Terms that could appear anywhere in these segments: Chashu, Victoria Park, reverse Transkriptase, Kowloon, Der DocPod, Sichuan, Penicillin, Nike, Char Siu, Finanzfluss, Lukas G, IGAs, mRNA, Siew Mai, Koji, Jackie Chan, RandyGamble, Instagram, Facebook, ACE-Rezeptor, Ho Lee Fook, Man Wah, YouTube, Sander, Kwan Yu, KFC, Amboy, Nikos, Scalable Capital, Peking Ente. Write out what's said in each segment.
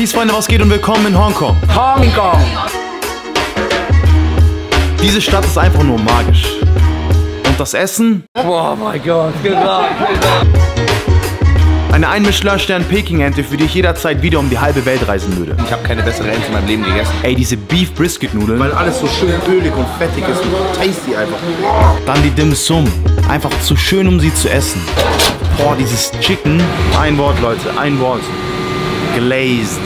Peace, Freunde, was geht und willkommen in Hong Kong. Hong Kong! Diese Stadt ist einfach nur magisch. Und das Essen? Oh mein Gott, genau. Eine 1-Michelin-Stern-Peking-Ente, für die ich jederzeit wieder um die halbe Welt reisen würde. Ich habe keine bessere Ente in meinem Leben gegessen. Ey, diese Beef-Brisket-Nudeln. Weil alles so schön ölig und fettig ist und tasty einfach. Dann die Dim Sum. Einfach zu schön, um sie zu essen. Boah, dieses Chicken. Ein Wort, Leute, ein Wort. Glazed.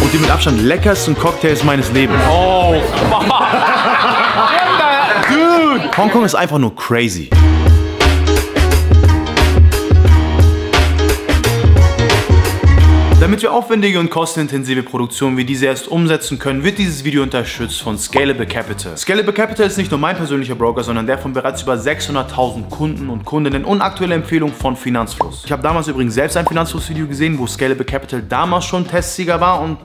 Und die mit Abstand leckersten Cocktails meines Lebens. Oh, dude. Hongkong ist einfach nur crazy. Damit wir aufwendige und kostenintensive Produktionen wie diese erst umsetzen können, wird dieses Video unterstützt von Scalable Capital. Scalable Capital ist nicht nur mein persönlicher Broker, sondern der von bereits über 600.000 Kunden und Kundinnen und aktuelle Empfehlung von Finanzfluss. Ich habe damals übrigens selbst ein Finanzfluss-Video gesehen, wo Scalable Capital damals schon Testsieger war und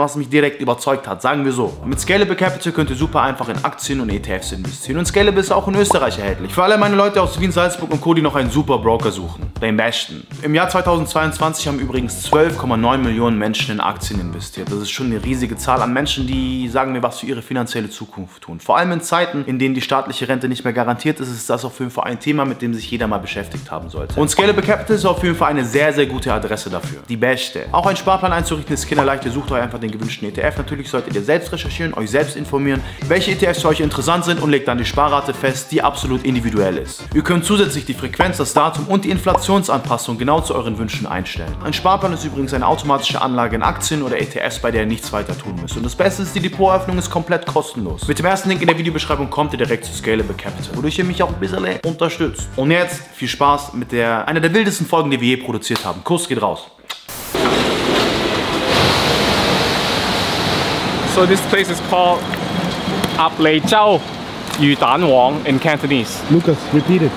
was mich direkt überzeugt hat, sagen wir so. Mit Scalable Capital könnt ihr super einfach in Aktien und ETFs investieren und Scalable ist auch in Österreich erhältlich. Für alle meine Leute aus Wien, Salzburg und Co., die noch einen super Broker suchen, den besten. Im Jahr 2022 haben übrigens 12,9 Millionen Menschen in Aktien investiert. Das ist schon eine riesige Zahl an Menschen, die, sagen wir, was für ihre finanzielle Zukunft tun. Vor allem in Zeiten, in denen die staatliche Rente nicht mehr garantiert ist, ist das auf jeden Fall ein Thema, mit dem sich jeder mal beschäftigt haben sollte. Und Scalable Capital ist auf jeden Fall eine sehr, sehr gute Adresse dafür. Die beste. Auch ein Sparplan einzurichten ist kinderleicht. Ihr sucht euch einfach den gewünschten ETF. Natürlich solltet ihr selbst recherchieren, euch selbst informieren, welche ETFs für euch interessant sind und legt dann die Sparrate fest, die absolut individuell ist. Ihr könnt zusätzlich die Frequenz, das Datum und die Inflationsanpassung genau zu euren Wünschen einstellen. Ein Sparplan ist übrigens eine automatische Anlage in Aktien oder ETFs, bei der ihr nichts weiter tun müsst. Und das Beste ist, die Depotöffnung ist komplett kostenlos. Mit dem ersten Link in der Videobeschreibung kommt ihr direkt zu Scalable Capital, wodurch ihr mich auch ein bisschen unterstützt. Und jetzt viel Spaß mit einer der wildesten Folgen, die wir je produziert haben. Kuss geht raus. So this place is called Ap Lei Chau Yu Dan Wong in Cantonese. Lucas, repeat it.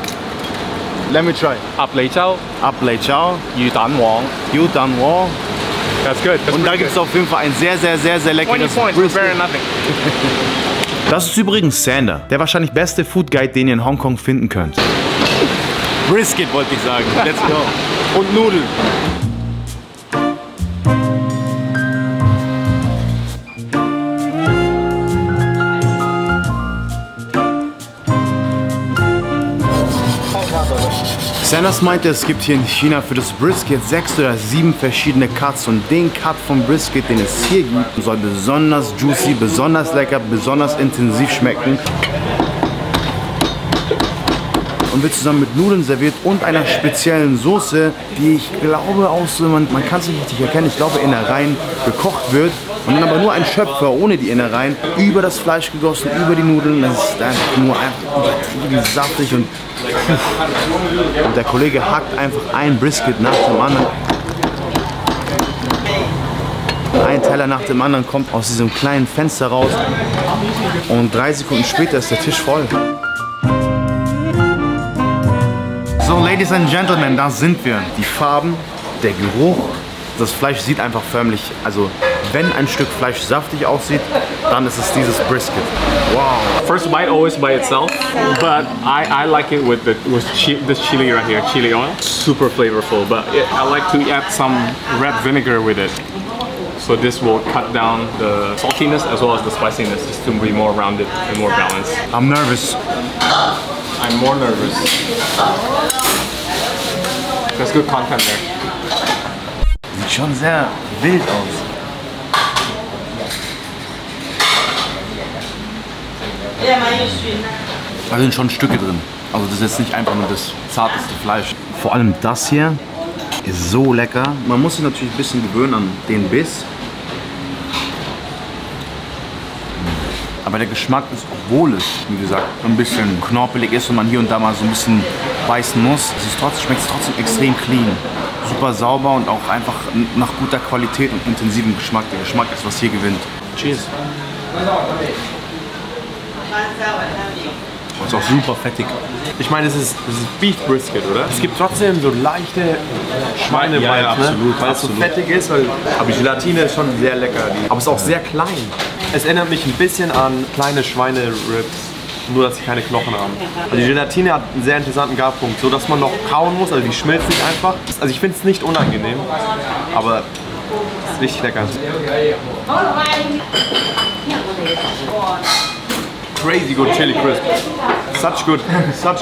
Let me try. Ap Lei Chau Yu Dan Wong. Yu Dan Wong. That's good. That's Und da gibt es auf jeden Fall ein sehr, sehr, sehr, sehr leckeres Brisket. Das ist übrigens Sander, der wahrscheinlich beste Food Guide, den ihr in Hongkong finden könnt. Brisket wollte ich sagen. Let's go. Und Nudeln. Sanders meinte, es gibt hier in China für das Brisket 6 oder 7 verschiedene Cuts und den Cut vom Brisket, den es hier gibt, soll besonders juicy, besonders lecker, besonders intensiv schmecken und wird zusammen mit Nudeln serviert und einer speziellen Soße, die ich glaube aus, man kann es nicht richtig erkennen, ich glaube Innereien gekocht wird und dann aber nur ein Schöpfer ohne die Innereien über das Fleisch gegossen, über die Nudeln, das ist einfach nur übertrieben saftig und der Kollege hackt einfach ein Brisket nach dem anderen. Ein Teller nach dem anderen kommt aus diesem kleinen Fenster raus. Und 3 Sekunden später ist der Tisch voll. So, Ladies and Gentlemen, da sind wir. Die Farben, der Geruch. Das Fleisch sieht einfach förmlich, also wenn ein Stück Fleisch saftig aussieht, dann ist es dieses Brisket. Wow. First bite always by itself, but I like it with this chili right here, chili oil. Super flavorful, but I like to add some red vinegar with it. So this will cut down the saltiness as well as the spiciness, just to be more rounded and more balanced. I'm nervous. I'm more nervous. There's good content there. Sieht schon sehr wild aus. Da sind schon Stücke drin. Also das ist jetzt nicht einfach nur das zarteste Fleisch. Vor allem das hier ist so lecker. Man muss sich natürlich ein bisschen gewöhnen an den Biss. Aber der Geschmack ist, obwohl es, wie gesagt, ein bisschen knorpelig ist und man hier und da mal so ein bisschen beißen muss, schmeckt es trotzdem extrem clean. Super sauber und auch einfach nach guter Qualität und intensivem Geschmack. Der Geschmack ist, was hier gewinnt. Cheers. Und ist auch super fettig. Ich meine, es ist Beef Brisket, oder? Es gibt trotzdem so leichte Schweinebeine, ja, absolut, ne? Weil es so fettig ist. Aber die Gelatine ist schon sehr lecker. Aber es ist auch sehr klein. Es erinnert mich ein bisschen an kleine Schweineribs. Nur, dass sie keine Knochen haben. Also die Gelatine hat einen sehr interessanten Garpunkt, so dass man noch kauen muss, also die schmilzt nicht einfach. Also ich finde es nicht unangenehm, aber Ist richtig lecker. Crazy good chili crisp. Such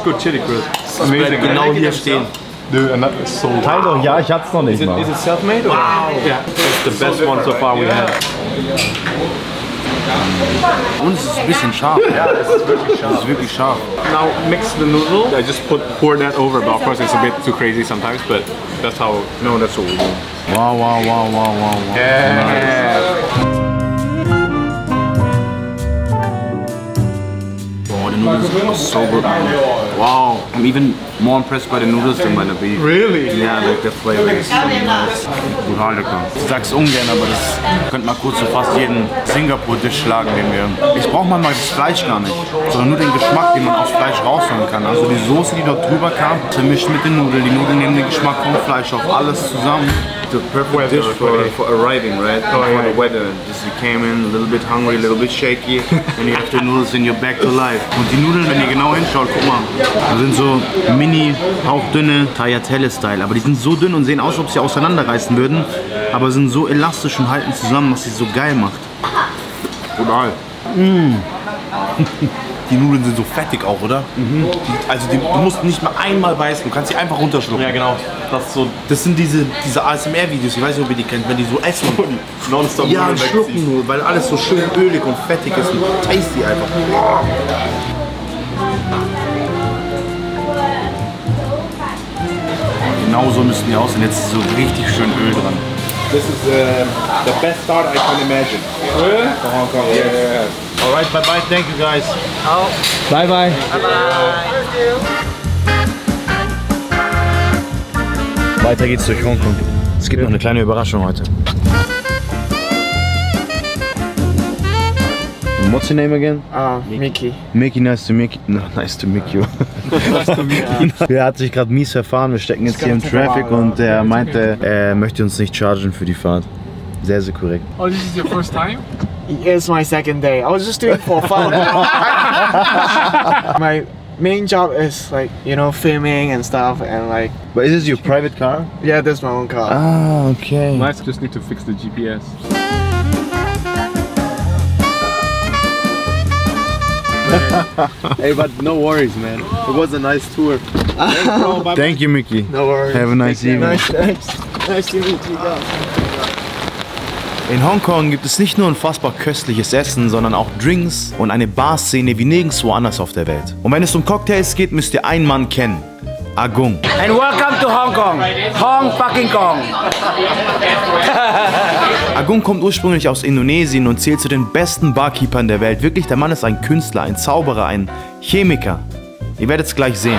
good chili crisp. Das bleibt genau hier stehen. Dude, and that is so wow. Ja, ich hatte es noch nicht mal. Is it self-made? Wow. Yeah, it's the best one so far we had. Und es ist ein bisschen scharf. Ja, es ist wirklich scharf. Es ist wirklich scharf. Now mix the noodle. I just pour that over, but of course it's a bit too crazy sometimes, but that's how, no, that's what we do. Wow, wow, wow, wow, wow, wow. Yeah. Wow, the noodles are so good. Wow, I'm even more impressed by the noodles than by the beef. Really? Yeah, like the flavor is so nice. Total lecker. Ich sag's ungern, aber das könnte mal kurz so fast jeden Singapur-Dish schlagen, den wir. Ich brauche manchmal das Fleisch gar nicht, sondern nur den Geschmack, den man aufs Fleisch rausholen kann. Also die Soße, die dort drüber kam, vermischt mit den Nudeln. Die Nudeln nehmen den Geschmack vom Fleisch auf alles zusammen. The perfect weather dish for arriving, right? Oh, yeah. For the weather. Just you came in a little bit hungry, a little bit shaky, and you have the noodles and you're back to life. Und die Nudeln, wenn ihr genau hinschaut, guck mal, das sind so mini, hauchdünne Tagliatelle-Style. Aber die sind so dünn und sehen aus, als ob sie auseinanderreißen würden, aber sind so elastisch und halten zusammen, was sie so geil macht. Total. Mm. Die Nudeln sind so fettig auch, oder? Mhm. Also du musst nicht mal einmal beißen, du kannst sie einfach runterschlucken. Ja, genau. Das, so das sind diese ASMR-Videos, ich weiß nicht, ob ihr die kennt, wenn die so essen und nonstop ja, und schlucken nur, weil alles so schön ölig und fettig ist und tasty einfach. Genau so müssen die aussehen, jetzt ist so richtig schön Öl dran. This is the best start I can imagine. Öl? For Hong Kong, yes. Alright, bye bye, thank you guys. Oh. Bye bye. Bye bye. Weiter geht's durch Hongkong. Es gibt noch eine kleine Überraschung heute. What's your name again? Mickey. Mickey, nice to meet you. No, nice to meet you. Er hat sich gerade mies verfahren. Wir stecken jetzt hier im Traffic und er meinte, er möchte uns nicht chargen für die Fahrt. Sehr, sehr korrekt. Oh, this is your first time? It's my second day. I was just doing it for fun. My main job is like, you know, filming and stuff and like. But is this your private car? Yeah, that's my own car. Ah, okay. Nice, just need to fix the GPS. Hey, but no worries, man. It was a nice tour. Thank you, Mickey. No worries. Have a nice evening. Nice to meet you guys. In Hongkong gibt es nicht nur unfassbar köstliches Essen, sondern auch Drinks und eine Barszene wie nirgendwo anders auf der Welt. Und wenn es um Cocktails geht, müsst ihr einen Mann kennen. Agung. And welcome to Hong Kong. Hong fucking Kong. Agung kommt ursprünglich aus Indonesien und zählt zu den besten Barkeepern der Welt. Wirklich, der Mann ist ein Künstler, ein Zauberer, ein Chemiker. Ihr werdet es gleich sehen.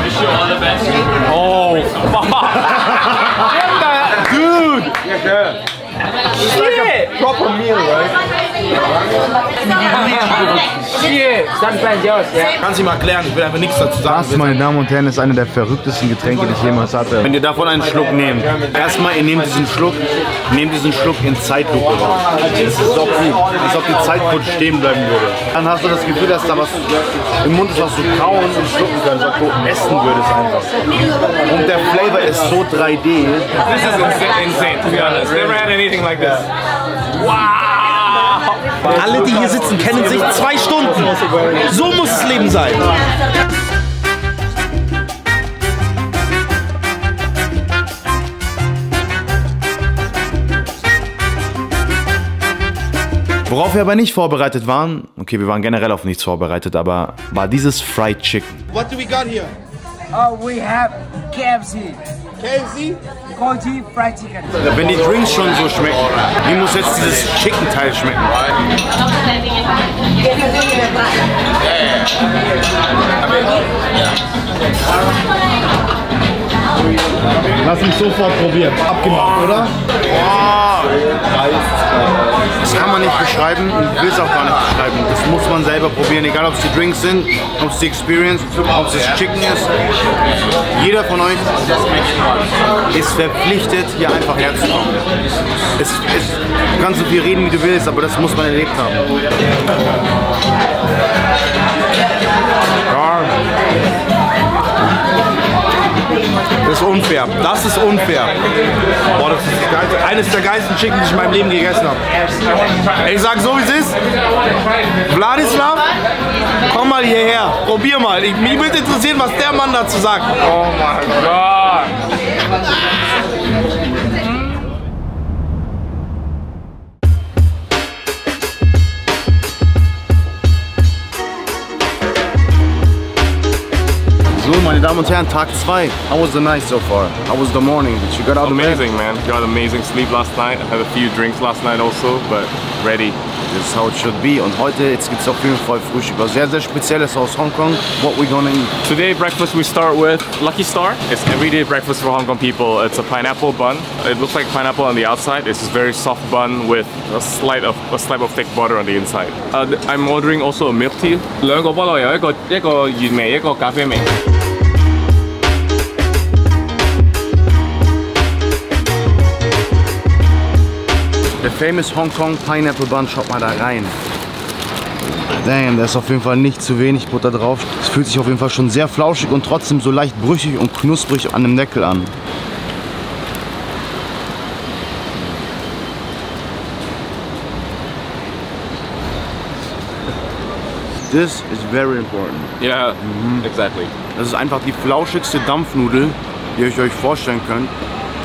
Oh, dude. Shit! Proper meal, right? Shit! Kannst du mal erklären, ich will einfach nichts dazu sagen. Das, meine Damen und Herren, ist eine der verrücktesten Getränke, die ich jemals hatte. Wenn ihr davon einen Schluck nehmt, erstmal, ihr nehmt diesen Schluck in Zeitlupe raus. Es ist so cool, als ob die Zeit kurz stehen bleiben würde. Dann hast du das Gefühl, dass da was im Mund ist, was du kauen und schlucken kannst, was du essen würdest einfach. Und der Flavor ist so 3D. This is insane, to be honest. Never had anything like this. Wow! Alle, die hier sitzen, kennen sich 2 Stunden. So muss das Leben sein. Worauf wir aber nicht vorbereitet waren, okay, wir waren generell auf nichts vorbereitet, aber war dieses Fried Chicken. What do we got here? Oh, we have KFC. KFC? Koji Fried Chicken. Wenn die Drinks schon so schmecken, wie muss jetzt dieses Chicken-Teil schmecken? Lass uns sofort probieren. Abgemacht, oder? Das kann man nicht beschreiben und will es auch gar nicht beschreiben. Das muss man selber probieren, egal ob es die Drinks sind, ob es die Experience, ob es das Chicken ist. Jeder von euch ist verpflichtet, hier einfach herzukommen. Du kannst so viel reden, wie du willst, aber das muss man erlebt haben. Ja. ist unfair. Das ist unfair. Boah, das ist eines der geilsten Chicken, die ich in meinem Leben gegessen habe. Ich sag so, wie es ist. Vladislav, komm mal hierher. Probier mal. Mich würde interessieren, was der Mann dazu sagt. Oh mein Gott. So, meine Damen und Herren, Tag 2. How was the night so far? How was the morning? Did you get out of bed? Amazing, man. Got amazing sleep last night. I had a few drinks last night also, but ready. This is how it should be. Und heute jetzt gibt's auf jeden Fall Frühstück. Was sehr, sehr Spezielles aus Hong Kong. What we gonna eat? Today breakfast we start with Lucky Star. It's everyday breakfast for Hong Kong people. It's a pineapple bun. It looks like pineapple on the outside. It's just very soft bun with a slab of thick butter on the inside. I'm ordering also a milk tea. 兩個菠蘿油，一個原味，一個咖啡味。 The famous Hong Kong Pineapple Bun, schaut mal da rein. Damn, da ist auf jeden Fall nicht zu wenig Butter drauf. Es fühlt sich auf jeden Fall schon sehr flauschig und trotzdem so leicht brüchig und knusprig an dem Deckel an. This is very important. Yeah, exactly. Das ist einfach die flauschigste Dampfnudel, die ihr euch vorstellen könnt.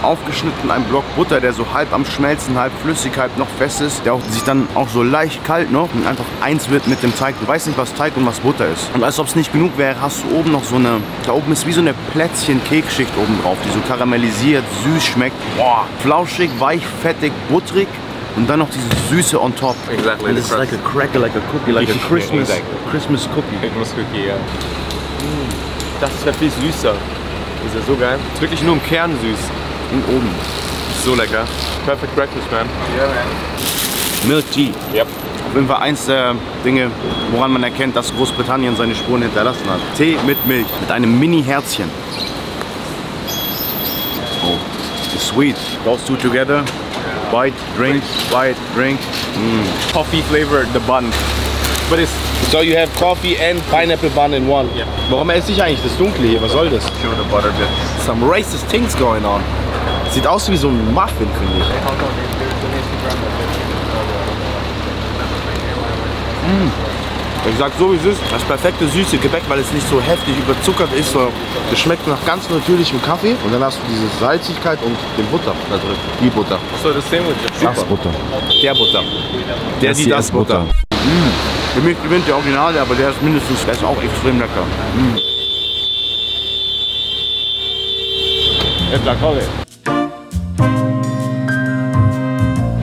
Aufgeschnitten ein Block Butter, der so halb am Schmelzen, halb flüssig, halb noch fest ist, der auch, sich dann auch so leicht kalt noch und einfach eins wird mit dem Teig. Du weißt nicht, was Teig und was Butter ist. Und als ob es nicht genug wäre, hast du oben noch so eine, da oben ist wie so eine Plätzchen-Kekschicht oben drauf, die so karamellisiert, süß schmeckt. Boah, flauschig, weich, fettig, butterig und dann noch diese Süße on top. Exactly. It's like a cracker, like a cookie, like a Christmas, Christmas cookie. Christmas cookie, ja. Das ist ja viel süßer. Ist ja so geil. Ist wirklich nur im Kern süß. Und oben. So lecker. Perfect breakfast, man. Yeah, man. Milk Tea. Yep. Auf jeden Fall eins der Dinge, woran man erkennt, dass Großbritannien seine Spuren hinterlassen hat. Tee mit Milch. Mit einem Mini-Herzchen. Oh, it's sweet. Those two together. Bite, drink, bite, drink. Mm. Coffee flavored, the bun. But it's so you have coffee and pineapple bun in one. Yeah. Warum esse ich eigentlich das Dunkle hier? Was soll das? Sure, the butter bits. Some racist things going on. Sieht aus wie so ein Muffin, finde ich. Ich sag so, wie es ist. Das perfekte süße Gebäck, weil es nicht so heftig überzuckert ist. Es schmeckt nach ganz natürlichem Kaffee. Und dann hast du diese Salzigkeit und den Butter da drin. Die Butter. So, das Sandwich. Das Butter. Der Butter. Der, die das Butter. Für mich gewinnt der Originale, aber der ist mindestens, der ist auch extrem lecker.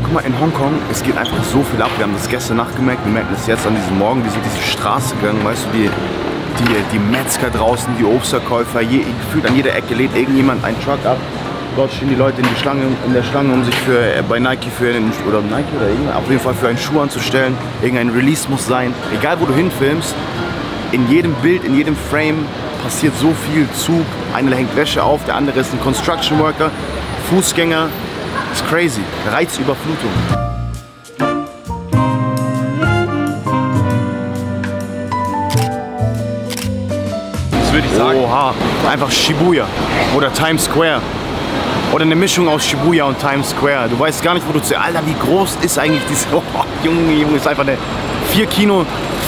Guck mal, in Hongkong, es geht einfach so viel ab. Wir haben das gestern Nacht gemerkt, wir merken das jetzt an diesem Morgen. Wir sind diese Straße gegangen, weißt du, die Metzger draußen, die Obstverkäufer, gefühlt an jeder Ecke lädt irgendjemand einen Truck ab. Dort stehen die Leute in der Schlange, um sich bei Nike für einen Schuh anzustellen. Irgendein Release muss sein. Egal, wo du hinfilmst, in jedem Bild, in jedem Frame passiert so viel Zug. Einer hängt Wäsche auf, der andere ist ein Construction Worker, Fußgänger. It's crazy. Reizüberflutung. Das würde ich sagen. Oha, einfach Shibuya oder Times Square. Oder eine Mischung aus Shibuya und Times Square. Du weißt gar nicht, wo du zu... Alter, wie groß ist eigentlich diese... Oh, Junge, ist einfach eine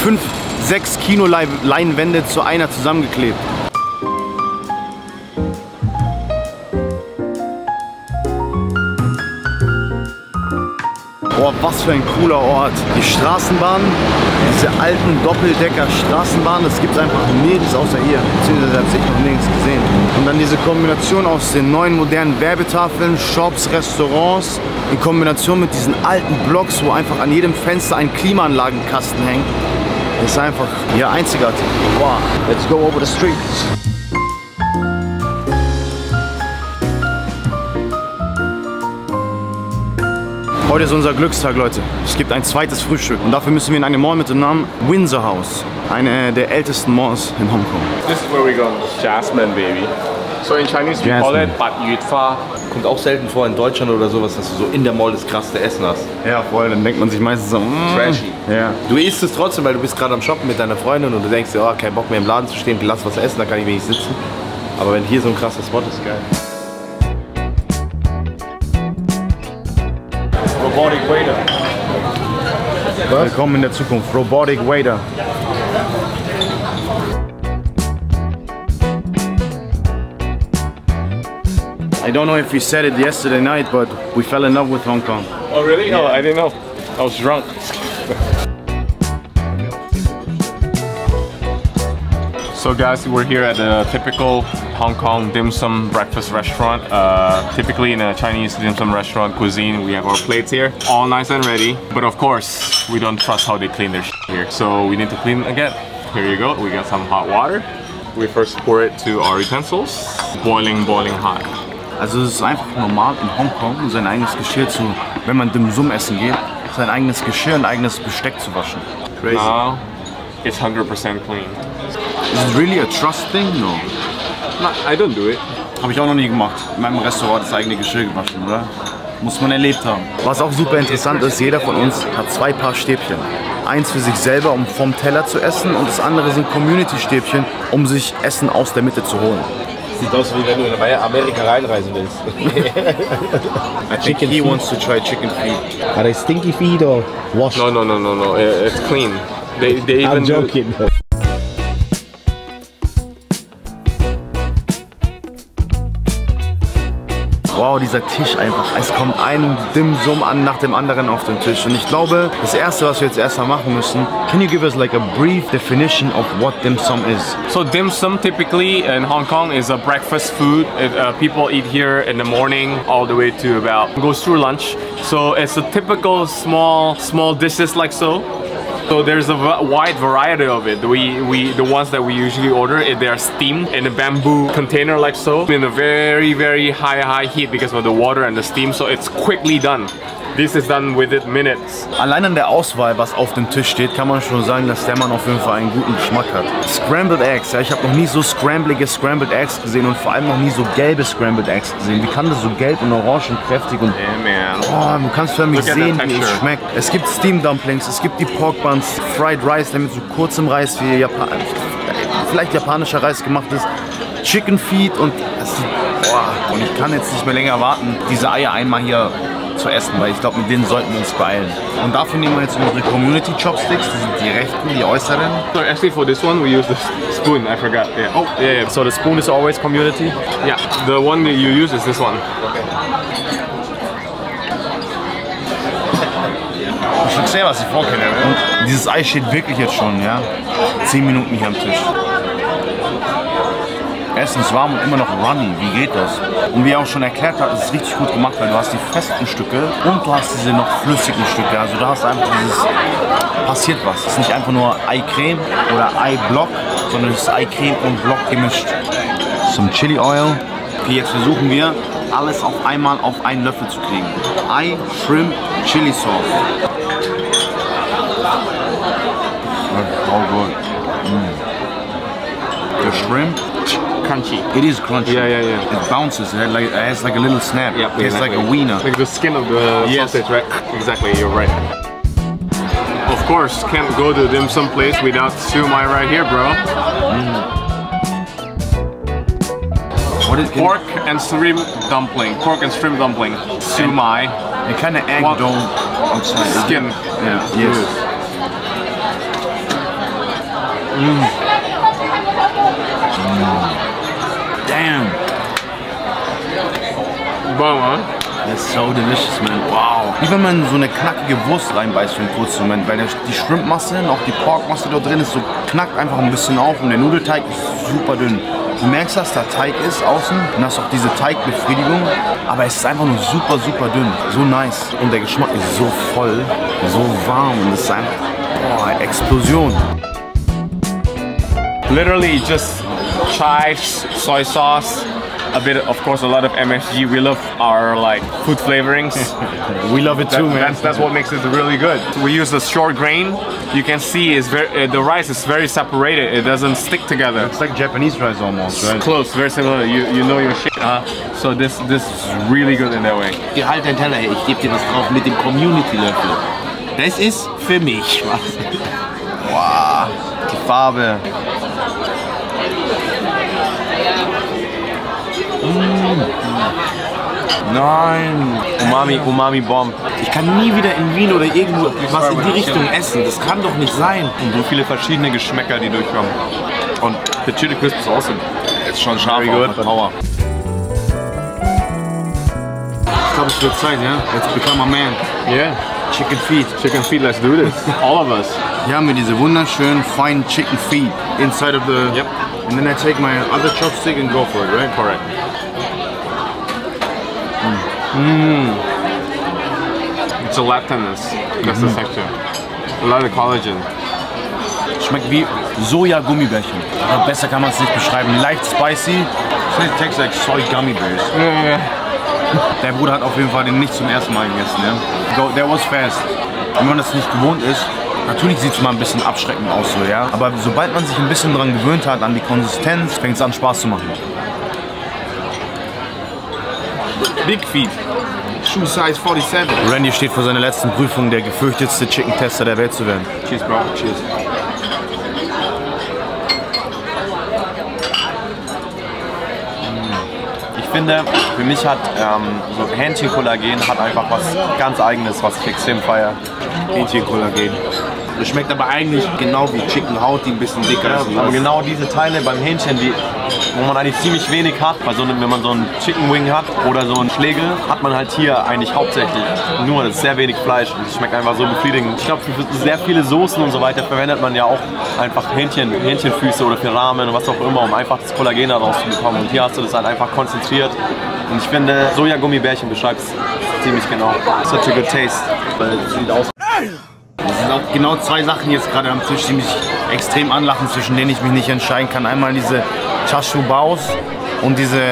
5, 6 Kino Leinwände zu einer zusammengeklebt. Oh, was für ein cooler Ort. Die Straßenbahn, diese alten Doppeldecker-Straßenbahnen, das gibt es einfach nirgends außer hier. Beziehungsweise habe ich noch nirgends gesehen. Und dann diese Kombination aus den neuen modernen Werbetafeln, Shops, Restaurants, in Kombination mit diesen alten Blocks, wo einfach an jedem Fenster ein Klimaanlagenkasten hängt. Das ist einfach ja, einzigartig. Wow, let's go over the streets. Heute ist unser Glückstag, Leute. Es gibt ein zweites Frühstück und dafür müssen wir in eine Mall mit dem Namen Windsor House. Eine der ältesten Malls in Hongkong. This is where we go. Jasmine, baby. So in Chinese we call it Bad Yutfa. Kommt auch selten vor in Deutschland oder sowas, dass du so in der Mall das krasseste Essen hast. Ja, voll. Dann denkt man sich meistens so, trashy. Ja. Du isst es trotzdem, weil du bist gerade am Shoppen mit deiner Freundin und du denkst dir, oh, kein Bock mehr im Laden zu stehen, lass was essen, da kann ich wenig sitzen. Aber wenn hier so ein krasser Spot ist, geil. Robotic Waiter. Was? Willkommen in der Zukunft. Robotic Waiter. I don't know if you said it yesterday night, but we fell in love with Hong Kong. Oh really? Yeah. No, I didn't know. I was drunk. So guys, we're here at a typical Hong Kong dim sum breakfast restaurant. Typically in a Chinese dim sum restaurant cuisine, we have our plates here, all nice and ready. But of course, we don't trust how they clean their shit here. So we need to clean it again. Here you go, we got some hot water. We first pour it to our utensils. Boiling, boiling hot. Also es ist einfach normal in Hong Kong sein eigenes Geschirr zu, wenn man dim sum essen geht, sein eigenes Geschirr und eigenes Besteck zu waschen. Crazy. Now, it's 100% clean. Is it really a trust thing? No. No, I don't do it. Habe ich auch noch nie gemacht. In meinem Restaurant das eigene Geschirr gewaschen, oder? Muss man erlebt haben. Was auch super interessant ist, jeder von uns hat zwei Paar Stäbchen. Eins für sich selber, um vom Teller zu essen, und das andere sind Community-Stäbchen, um sich Essen aus der Mitte zu holen. Sieht aus, wie wenn du in Amerika reinreisen willst. I think he wants to try chicken feet. Are they stinky feet or washed? No, no, no, no, no. It's clean. They even I'm joking. Wow, dieser Tisch einfach. Es kommt ein Dim Sum an nach dem anderen auf den Tisch. Und ich glaube, das erste, was wir jetzt erstmal machen müssen, can you give us like a brief definition of what dim sum is? So dim sum typically in Hong Kong is a breakfast food. People eat here in the morning all the way to about goes through lunch. So it's a typical small dishes like so. So there's a wide variety of it. The ones that we usually order, they are steamed in a bamboo container like so, in a very, very high heat because of the water and the steam, so it's quickly done. This is done within minutes. Allein an der Auswahl, was auf dem Tisch steht, kann man schon sagen, dass der Mann auf jeden Fall einen guten Geschmack hat. Scrambled Eggs, ja, ich habe noch nie so scramblige Scrambled Eggs gesehen und vor allem noch nie so gelbe Scrambled Eggs gesehen. Wie kann das so gelb und orange und kräftig und... Oh, du kannst förmlich sehen, wie es schmeckt. Es gibt Steam Dumplings, es gibt die Pork Buns, Fried Rice, der mit so kurzem Reis wie vielleicht japanischer Reis gemacht ist, Chicken Feet und... Boah, und ich kann jetzt nicht mehr länger warten, diese Eier einmal hier zu essen, weil ich glaube, mit denen sollten wir uns beeilen. Und dafür nehmen wir jetzt unsere Community Chopsticks, das sind die rechten, die äußeren. So actually for this one we use the spoon, I forgot. Yeah. Oh, yeah, yeah. So the spoon is always community? Yeah, the one that you use is this one. Okay. Ich schon gesehen, was ich vorkenne. Und dieses Ei steht wirklich jetzt schon, ja, 10 Minuten hier am Tisch. Essen ist warm und immer noch runny. Wie geht das? Und wie er auch schon erklärt hat, ist es richtig gut gemacht, weil du hast die festen Stücke und du hast diese noch flüssigen Stücke. Also da hast du einfach dieses, passiert was. Es ist nicht einfach nur Eicreme oder Eiblock, sondern es ist Eicreme und Block gemischt. Some Chili Oil. Okay, jetzt versuchen wir, alles auf einmal auf einen Löffel zu kriegen. Ei, Shrimp, Chili Sauce. Der Shrimp. Crunchy. It is crunchy. Yeah, yeah, yeah. It bounces. It has like a little snap. Yeah, exactly. It's like a wiener. Like the skin of the sausage, right? Exactly, you're right. Of course, can't go to a dim sum place without Siew Mai right here, bro. Mm. What is pork and shrimp dumpling? Pork and shrimp dumpling. Siew Mai. And kind of egg dome outside. Skin. Yeah. Yes. Mm. Damn! Boom, huh? That's so delicious, man. Wow! Wie wenn man so eine knackige Wurst reinbeißt für einen kurzen Moment, weil die Shrimpmasse und auch die Porkmasse dort drin ist, so knackt einfach ein bisschen auf und der Nudelteig ist super dünn. Du merkst, dass da Teig ist außen und hast auch diese Teigbefriedigung, aber es ist einfach nur super, super dünn. So nice. Und der Geschmack ist so voll, so warm und es ist einfach, oh, eine Explosion. Literally just chives, soy sauce, a bit of course a lot of MSG. We love our like food flavorings. We love it too, man. That's what makes it really good. We use the short grain. You can see is very the rice is very separated. It doesn't stick together. It's like Japanese rice almost, right? It's close, very similar. You know your shit. So this is really good in that way. Halt den Teller her. Ich gebe dir was drauf mit dem Community Löffel. Das ist für mich. Wow, die Farbe. Nein! Umami, Umami-Bomb. Ich kann nie wieder in Wien oder irgendwo was in die Richtung essen. Das kann doch nicht sein. Und so viele verschiedene Geschmäcker, die durchkommen. Und der Chili Crisp ist awesome. Ist schon scharf auf Power. Ich glaube, es wird Zeit, ja? Let's become a man. Yeah. Chicken feet. Chicken feet, let's do this. All of us. Hier haben wir diese wunderschönen, feinen Chicken feet. Inside of the... Yep. And then I take my other chopstick and go for it, right? Correct. It's a gelatinous. That's the texture. A lot of collagen. Schmeckt wie Soja-Gummibärchen. Aber besser kann man es nicht beschreiben. Leicht spicy. It tastes like soy gummy bears. Yeah. Der Bruder hat auf jeden Fall den nicht zum ersten Mal gegessen. Ja? Der was fast. Wenn man das nicht gewohnt ist, natürlich sieht es mal ein bisschen abschreckend aus, so, ja? Aber sobald man sich ein bisschen dran gewöhnt hat, an die Konsistenz, fängt es an Spaß zu machen. Big Feet. Shoe Size 47. Randy steht vor seiner letzten Prüfung, der gefürchtetste Chicken-Tester der Welt zu werden. Cheers, bro. Cheers. Ich finde, für mich hat so Hähnchenkollagen hat einfach was ganz Eigenes, was ich extrem feiere. Hähnchenkollagen. Das schmeckt aber eigentlich genau wie Chicken Haut, die ein bisschen dicker ist. Aber genau diese Teile beim Hähnchen, die, wo man eigentlich ziemlich wenig hat, weil so, wenn man so einen Chicken Wing hat oder so einen Schlägel, hat man halt hier eigentlich hauptsächlich nur das sehr wenig Fleisch und es schmeckt einfach so befriedigend. Ich glaube, für sehr viele Soßen und so weiter verwendet man ja auch einfach Hähnchen, Hähnchenfüße oder für Ramen und was auch immer, um einfach das Kollagen daraus zu bekommen. Und hier hast du das halt einfach konzentriert. Und ich finde, Soja-Gummibärchen beschreibt es ziemlich genau. Such a good taste, weil es sieht aus. Es sind auch genau zwei Sachen jetzt gerade am Tisch, die mich extrem anlachen, zwischen denen ich mich nicht entscheiden kann. Einmal diese Chashu Baos und diese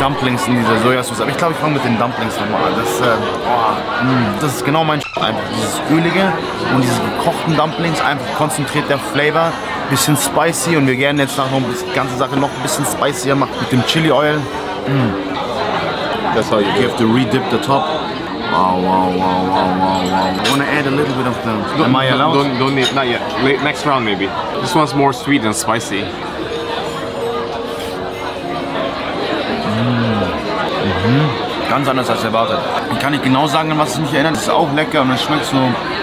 Dumplings in dieser Sojasauce. Aber ich glaube, ich fange mit den Dumplings nochmal an. Das ist genau mein Sch***. Einfach dieses ölige und diese gekochten Dumplings, einfach konzentriert der Flavor. Bisschen spicy und wir gerne jetzt nachher die ganze Sache noch ein bisschen spicier machen mit dem Chili Oil. That's how you have to re-dip the top. Wow, wow, wow, wow, wow, wow. I want to add a little bit of the... Am I allowed? Don't need, not yet. Next round maybe. This one's more sweet and spicy. Ganz anders als erwartet. Ich kann nicht genau sagen, an was es mich erinnert. Es ist auch lecker und es schmeckt so...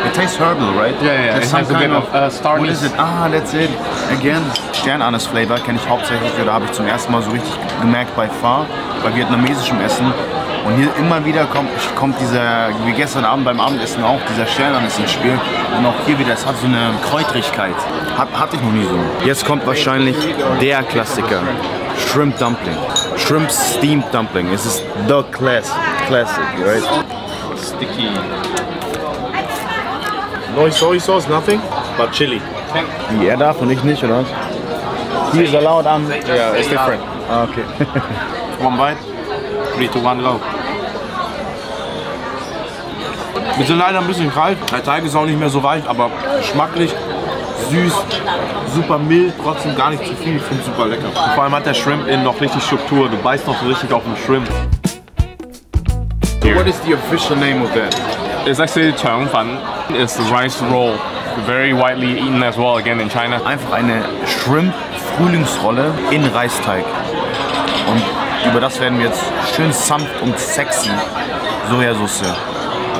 It tastes herbal, right? Yeah, it has a bit of starch. What is it? Ah, that's it. Again. Sternanis-Flavor kenne ich hauptsächlich, oder habe ich zum ersten Mal so richtig gemerkt bei Pho, bei vietnamesischem Essen. Und hier immer wieder kommt dieser, wie gestern Abend beim Abendessen auch, dieser Sternanis ins Spiel. Und auch hier wieder, es hat so eine Kräutrigkeit. Hatte ich noch nie so. Jetzt kommt wahrscheinlich der Klassiker. Shrimp Dumpling. Shrimp Steamed Dumpling. Es ist the classic, right? Sticky. No soy sauce, nothing, but chili. Wie, er darf und ich nicht, oder? He is allowed on... Yeah, it's different. Ah, okay. One bite. 3, 2, 1, go. Wir sind leider ein bisschen kalt. Der Teig ist auch nicht mehr so weich, aber geschmacklich, süß, super mild, trotzdem gar nicht zu viel. Ich finde es super lecker. Und vor allem hat der Shrimp innen noch richtig Struktur. Du beißt noch so richtig auf den Shrimp. So what is the official name of that? It's actually Changfan. It's the rice roll. Very widely eaten as well, again in China. Einfach eine Shrimp-Frühlingsrolle in Reisteig. Und über das werden wir jetzt schön sanft und sexy Sojasauce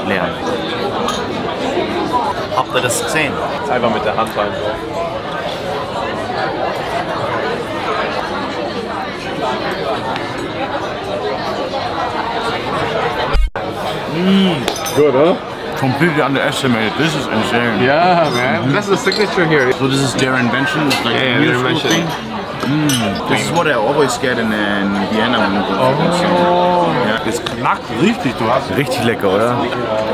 lernen. Habt ihr das gesehen? Jetzt einfach mit der Hand rein. Gut, oder? Completely underestimated. This is insane. Yeah, man. That's the signature here. So this is their invention. It's like a new thing. This is what I always get in Vienna. Das knackt richtig, du hast richtig lecker, oder?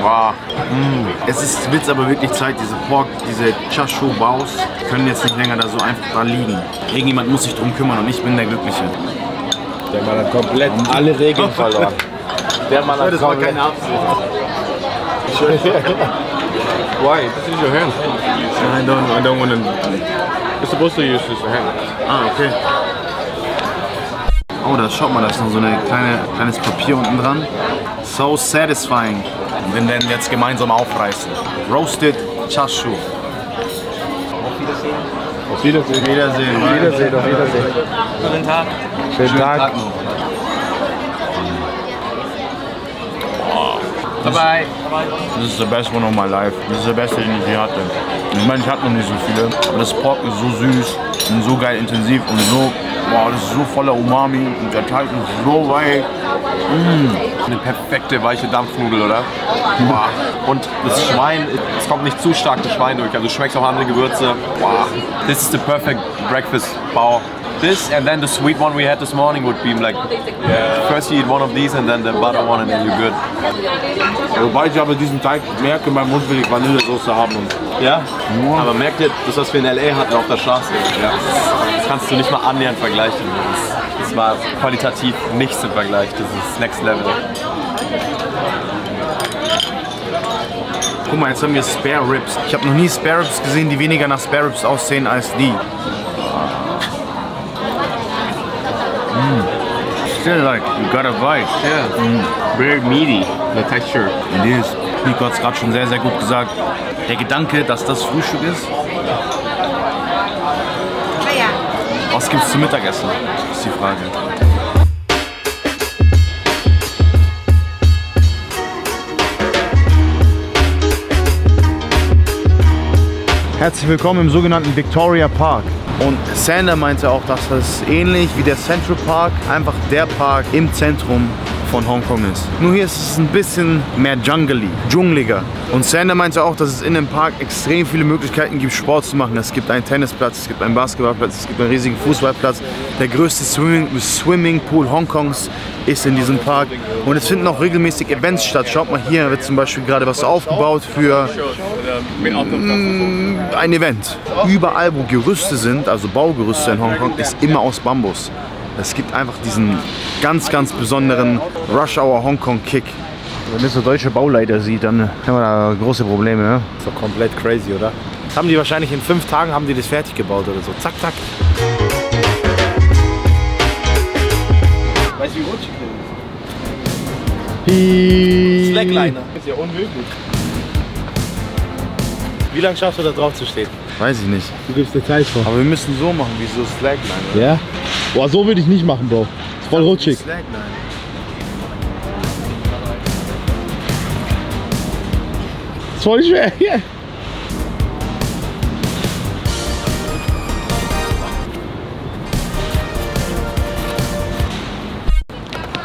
Wow. Es ist Witz, aber wirklich Zeit, diese Pork, diese Chashu Baos können jetzt nicht länger da so einfach dran liegen. Irgendjemand muss sich drum kümmern und ich bin der Glückliche. Der Mann hat komplett alle Regeln verloren. Der Mann hat komplett... Why? This is your hand. I don't want to... You're supposed to use this hand. Ah, okay. Oh, da schaut mal, da ist noch so ein kleines Papier unten dran. So satisfying. Und wir werden jetzt gemeinsam aufreißen. Roasted Chashu. Auf Wiedersehen. Auf Wiedersehen. Auf Wiedersehen. Schönen Tag. Schönen Tag. Bye-bye. This is the best one of my life. Das ist der beste, den ich je hatte. Ich meine, ich hatte noch nicht so viele, aber das Pork ist so süß und so geil intensiv und so, wow, das ist so voller Umami und der Teig ist so weich. Eine perfekte weiche Dampfnudel, oder? Wow. Und das Schwein, es kommt nicht zu stark das Schwein durch, also du schmeckst auch andere Gewürze. Wow. This is the perfect breakfast, wow. This and then the sweet one we had this morning would be like, yeah. First you eat one of these and then the butter one and then you're good. Wobei ich aber diesen Teig merke, in meinem Mund will ich Vanillesoße haben. Ja? Wow. Aber merkt ihr, das was wir in L.A. hatten auf der Straße, ja. Das kannst du nicht mal annähernd vergleichen. Das war qualitativ nichts im Vergleich, das ist next level. Guck mal, jetzt haben wir Spare Ribs. Ich habe noch nie Spare Ribs gesehen, die weniger nach Spare Ribs aussehen als die. Still like, you got a bite. Yeah. Very meaty, the texture. It is. Nico hat es gerade schon sehr, sehr gut gesagt. Der Gedanke, dass das Frühstück ist. Was gibt's zum Mittagessen? Ist die Frage. Herzlich willkommen im sogenannten Victoria Park. Und Sander meinte auch, dass das ähnlich wie der Central Park einfach der Park im Zentrum von Hongkong ist. Nur hier ist es ein bisschen mehr dschungeliger. Und Sander meinte auch, dass es in dem Park extrem viele Möglichkeiten gibt, Sport zu machen. Es gibt einen Tennisplatz, es gibt einen Basketballplatz, es gibt einen riesigen Fußballplatz. Der größte Swimmingpool Hongkongs ist in diesem Park. Und es finden auch regelmäßig Events statt. Schaut mal, hier wird zum Beispiel gerade was aufgebaut für ein Event. Überall, wo Gerüste sind, also Baugerüste in Hongkong, ist immer aus Bambus. Es gibt einfach diesen ganz, ganz besonderen Rush-Hour-Hongkong-Kick. Wenn man so deutsche Bauleiter sieht, dann haben wir da große Probleme. Ja? Das ist doch komplett crazy, oder? Das haben die wahrscheinlich in 5 Tagen haben die das fertig gebaut oder so. Zack, zack. Weißt du, wie rutschig das ist? Slackliner. Das ist ja unmöglich. Wie lange schaffst du da drauf zu stehen? Weiß ich nicht. Du gibst Details vor. Aber wir müssen so machen, wie so Slackline. Oder? Ja? Boah, so würde ich nicht machen, Bro. Ist voll rutschig. Slackline. Ist voll schwer hier.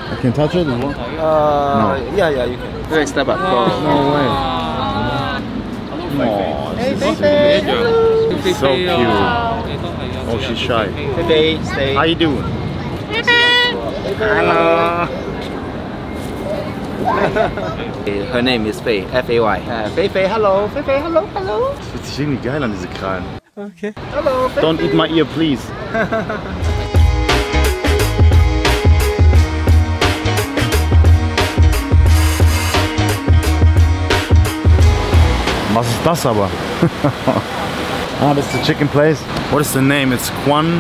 I can touch it? No. Yeah, you can. Okay, step up. No way. Oh, hey, baby. So cute. Oh, she's shy. Hey, baby. How you doing? Hello. Her name is Fei. F-A-Y. Fei Fei, hello. Fei Fei, hello, hello. Das fühlt sich irgendwie geil an, diese Krallen. Okay. Hello, Fei Fei. Don't eat my ear, please. Was ist das aber? Ah, that's the chicken place. What is the name? It's Kwan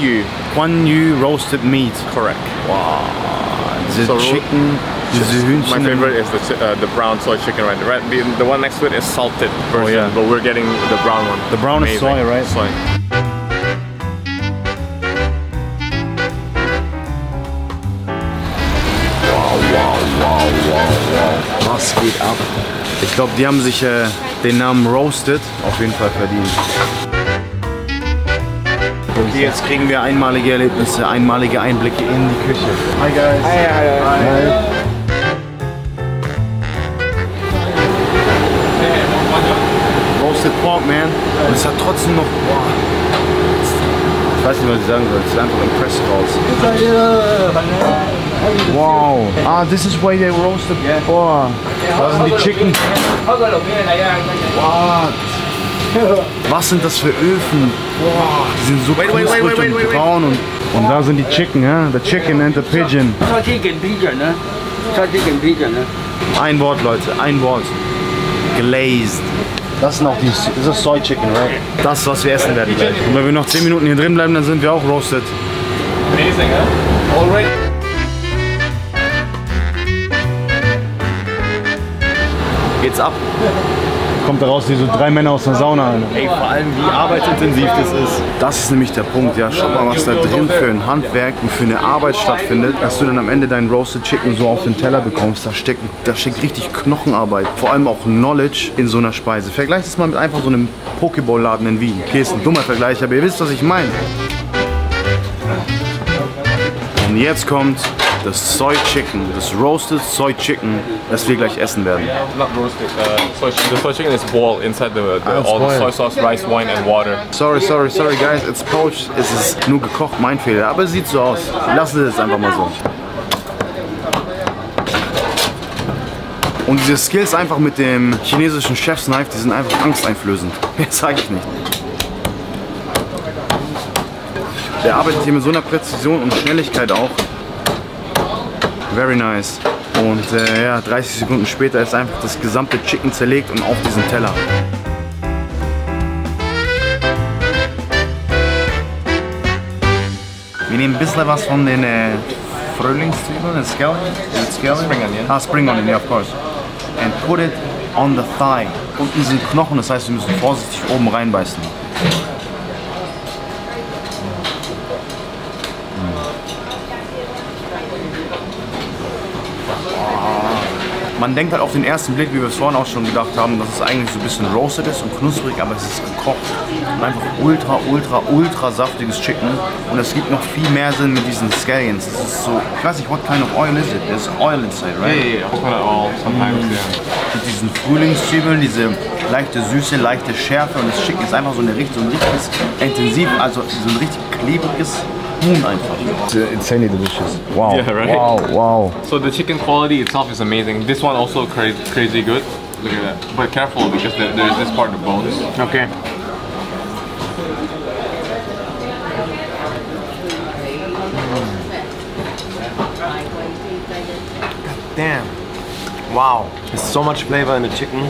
Yu. Kwan Yu roasted meat. Correct. Wow. The so chicken. My favorite is the brown soy chicken, right? The one next to it is salted version, oh, yeah. But we're getting the brown one. The brown is soy, right? Soy. Wow. Was geht ab? Ich glaube, die haben sich den Namen Roasted auf jeden Fall verdient. Okay, jetzt kriegen wir einmalige Erlebnisse, einmalige Einblicke in die Küche. Hi guys! Hi. Roasted Pork, man. Und es hat trotzdem noch... Ich weiß nicht, was ich sagen soll. Es sieht einfach impressive aus. Wow. Ah, this is why they roasted. Yeah. Wow. Da sind die Chicken. What? Was sind das für Öfen? Wow. Die sind so knusprig und braun und da sind die Chicken, huh? The chicken and the pigeon. Ein Wort, Leute, ein Wort. Glazed. Das sind auch die, das ist Soy Chicken, right? Das, was wir essen werden gleich. Und wenn wir noch 10 Minuten hier drin bleiben, dann sind wir auch roasted. Amazing, huh? Alright. Geht's ab? kommt daraus diese drei Männer aus der Sauna. Ey, vor allem wie arbeitsintensiv das ist. Das ist nämlich der Punkt, ja. Schau mal, was da drin für ein Handwerk und für eine Arbeit stattfindet, dass du dann am Ende deinen Roasted Chicken so auf den Teller bekommst. Da steckt richtig Knochenarbeit, vor allem auch Knowledge in so einer Speise. Vergleich das mal mit einfach so einem Pokéball-Laden in Wien. Okay, ist ein dummer Vergleich, aber ihr wisst, was ich meine. Und jetzt kommt das Soy Chicken, das Roasted Soy Chicken, das wir gleich essen werden. Not roasted. The soy chicken is boiled inside all the soy sauce, rice, wine and water. Sorry guys, it's poached. Es ist nur gekocht, mein Fehler, aber es sieht so aus. Lassen wir es einfach mal so. Und diese Skills einfach mit dem chinesischen Chef's Knife, die sind einfach angsteinflößend. Mehr zeige ich nicht. Der arbeitet hier mit so einer Präzision und Schnelligkeit auch. Very nice. Und ja, 30 Sekunden später ist einfach das gesamte Chicken zerlegt und auf diesen Teller. Wir nehmen ein bisschen was von den Frühlingszwiebeln, Scallion? Spring Onion. Ah, Spring Onion, yeah, of course. And put it on the thigh. Unten sind Knochen, das heißt, wir müssen vorsichtig oben reinbeißen. Man denkt halt auf den ersten Blick, wie wir es vorhin auch schon gedacht haben, dass es eigentlich so ein bisschen roasted ist und knusprig, aber es ist gekocht. Und einfach ultra saftiges Chicken. Und es gibt noch viel mehr Sinn mit diesen Scallions. Das ist so, ich weiß nicht, what kind of oil is it? There's oil inside, right? Yeah, coconut oil sometimes, yeah. Mit diesen Frühlingszwiebeln, diese leichte Süße, leichte Schärfe. Und das Chicken ist einfach so, so ein richtiges intensiv, also so ein richtig klebriges. It's insanely delicious. Wow. Yeah, right? Wow. So the chicken quality itself is amazing. This one also crazy good. Look at that. But careful because there's this part of the bones. Okay. God damn. Wow. There's so much flavor in the chicken.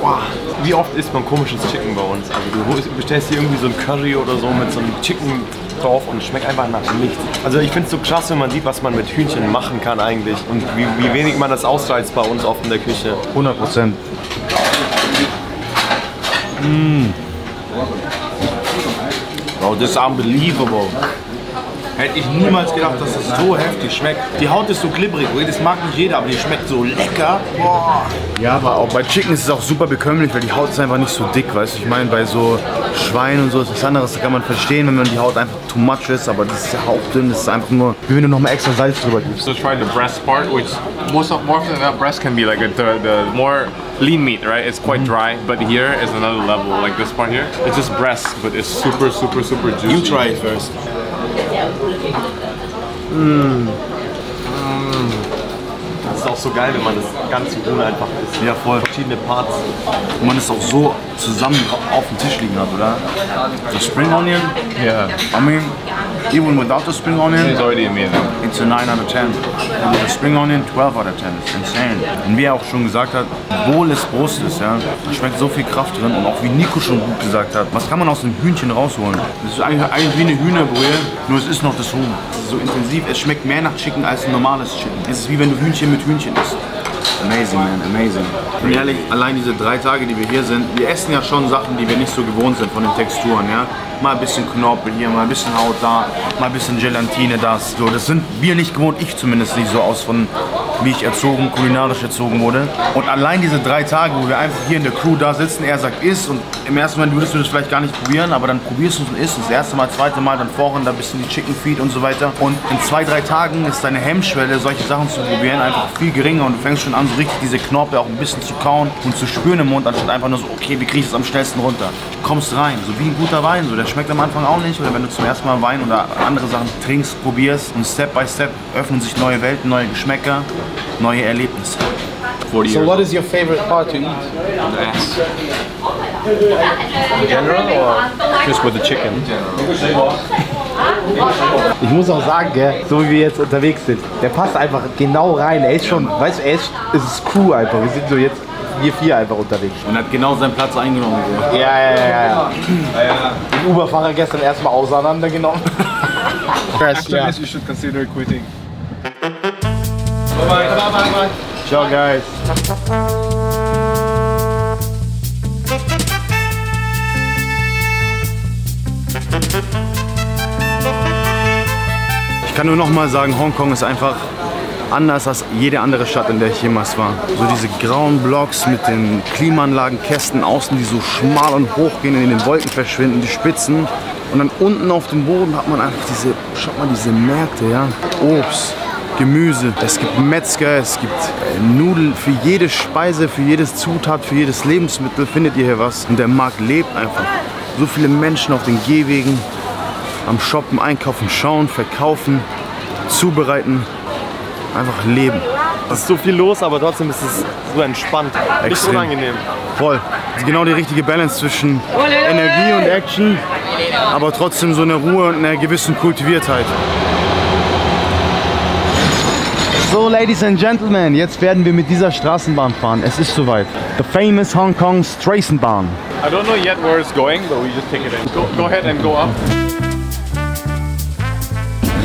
Wow. Wie oft isst man komisches Chicken bei uns? Also du bestellst hier irgendwie so ein Curry oder so mit so einem Chicken drauf und es schmeckt einfach nach nichts. Also ich finde es so krass, wenn man sieht, was man mit Hühnchen machen kann eigentlich und wie wenig man das ausreizt bei uns oft in der Küche. 100%. Mm. Wow, das ist unbelievable. Hätte ich niemals gedacht, dass es so heftig schmeckt. Die Haut ist so klibbrig, das mag nicht jeder, aber die schmeckt so lecker. Boah. Ja, aber auch bei Chicken ist es auch super bekömmlich, weil die Haut ist einfach nicht so dick, weißt du? Ich meine, bei so Schwein und so ist was anderes, da kann man verstehen, wenn man die Haut einfach too much ist, aber das ist ja hauptdünn, das ist einfach nur, wie wenn du nochmal extra Salz drüber gibst. So try the breast part, which more often than that breast can be like the more lean meat, right? It's quite dry, but here is another level, like this part here. It's just breast, but it's super juicy. You try it first. Mm. Das ist auch so geil, wenn man das ganz dünn einfach isst. Ja, voll. Verschiedene Parts. Und man ist auch so zusammen auf dem Tisch liegen hat, oder? The spring onion? Yeah. I mean, even without the spring onion, it's already amazing. It's a 9 out of 10. And the spring onion, 12 out of 10. It's insane. Und wie er auch schon gesagt hat, obwohl es Brust ist, ja, da schmeckt so viel Kraft drin. Und auch wie Nico schon gut gesagt hat, was kann man aus dem Hühnchen rausholen? Das ist eigentlich wie eine Hühnerbrühe, nur es ist noch das Huhn. Es ist so intensiv, es schmeckt mehr nach Chicken als ein normales Chicken. Es ist wie wenn du Hühnchen mit Hühnchen isst. Amazing, man, amazing. Und ehrlich, allein diese 3 Tage, die wir hier sind, wir essen ja schon Sachen, die wir nicht so gewohnt sind von den Texturen, ja. Mal ein bisschen Knorpel hier, mal ein bisschen Haut da, mal ein bisschen Gelatine, das. So, das sind wir nicht gewohnt, ich zumindest nicht so aus von, wie ich kulinarisch erzogen wurde. Und allein diese 3 Tage, wo wir einfach hier in der Crew da sitzen, er sagt isst und im ersten Moment würdest du das vielleicht gar nicht probieren, aber dann probierst du es und isst das erste Mal, zweite Mal, dann vorhin da ein bisschen die Chicken Feet und so weiter. Und in 2, 3 Tagen ist deine Hemmschwelle, solche Sachen zu probieren, einfach viel geringer und du fängst schon an, so richtig diese Knorpel auch ein bisschen zu kauen und zu spüren im Mund, anstatt einfach nur so, okay, wie krieg ich das am schnellsten runter? Du kommst rein, so wie ein guter Wein, so der schmeckt am Anfang auch nicht, oder wenn du zum ersten Mal Wein oder andere Sachen trinkst, probierst und Step by Step öffnen sich neue Welten, neue Geschmäcker, neue Erlebnisse. So what is your favorite part to eat? Yes. In general or just with the chicken? In general. Ich muss auch sagen, gell, so wie wir jetzt unterwegs sind, der passt einfach genau rein. Er ist schon, weißt du, es ist cool einfach. Wir sind so jetzt, wir 4 einfach unterwegs. Und hat genau seinen Platz eingenommen. So. Ja. Den Uber-Fahrer gestern erstmal auseinandergenommen. Actually, yeah. You should consider quitting. Bye bye. Ciao, guys. kann nur noch mal sagen, Hongkong ist einfach anders als jede andere Stadt, in der ich jemals war. So diese grauen Blocks mit den Klimaanlagenkästen außen, die so schmal und hoch gehen, in den Wolken verschwinden, die Spitzen. Und dann unten auf dem Boden hat man einfach diese, schaut mal, diese Märkte, ja, Obst, Gemüse. Es gibt Metzger, es gibt Nudeln. Für jede Speise, für jedes Zutat, für jedes Lebensmittel findet ihr hier was. Und der Markt lebt einfach. So viele Menschen auf den Gehwegen, am Shoppen, Einkaufen, Schauen, Verkaufen, Zubereiten. Einfach leben. Es ist so viel los, aber trotzdem ist es so entspannt. Extrem. Nicht unangenehm. Voll. Genau die richtige Balance zwischen Energie und Action, aber trotzdem so eine Ruhe und einer gewissen Kultiviertheit. So, Ladies and Gentlemen, jetzt werden wir mit dieser Straßenbahn fahren. Es ist soweit. The famous Hong Kong Straßenbahn. I don't know yet where it's going, but we just take it in. Go ahead and go up.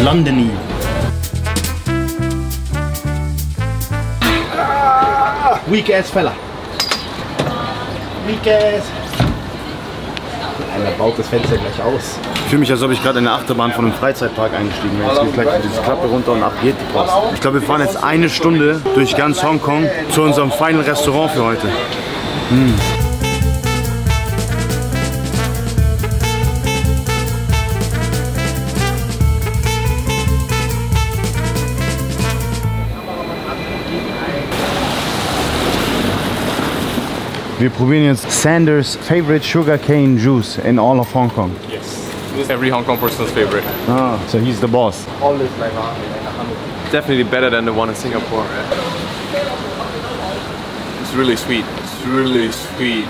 Londony. Weak ass fella. Weak ass. Einer baut das Fenster gleich aus. Ich fühle mich, als ob ich gerade in der Achterbahn von einem Freizeitpark eingestiegen bin. Jetzt geht gleich diese Klappe runter und ab geht die Post. Ich glaube, wir fahren jetzt eine Stunde durch ganz Hongkong zu unserem Final Restaurant für heute. Wir probieren jetzt Sander's favorite sugarcane juice in all of Hong Kong. Yes, this is every Hong Kong person's favorite. Ah, so he's the boss. Always like 100. Definitely better than the one in Singapore. Right? It's really sweet. It's really sweet.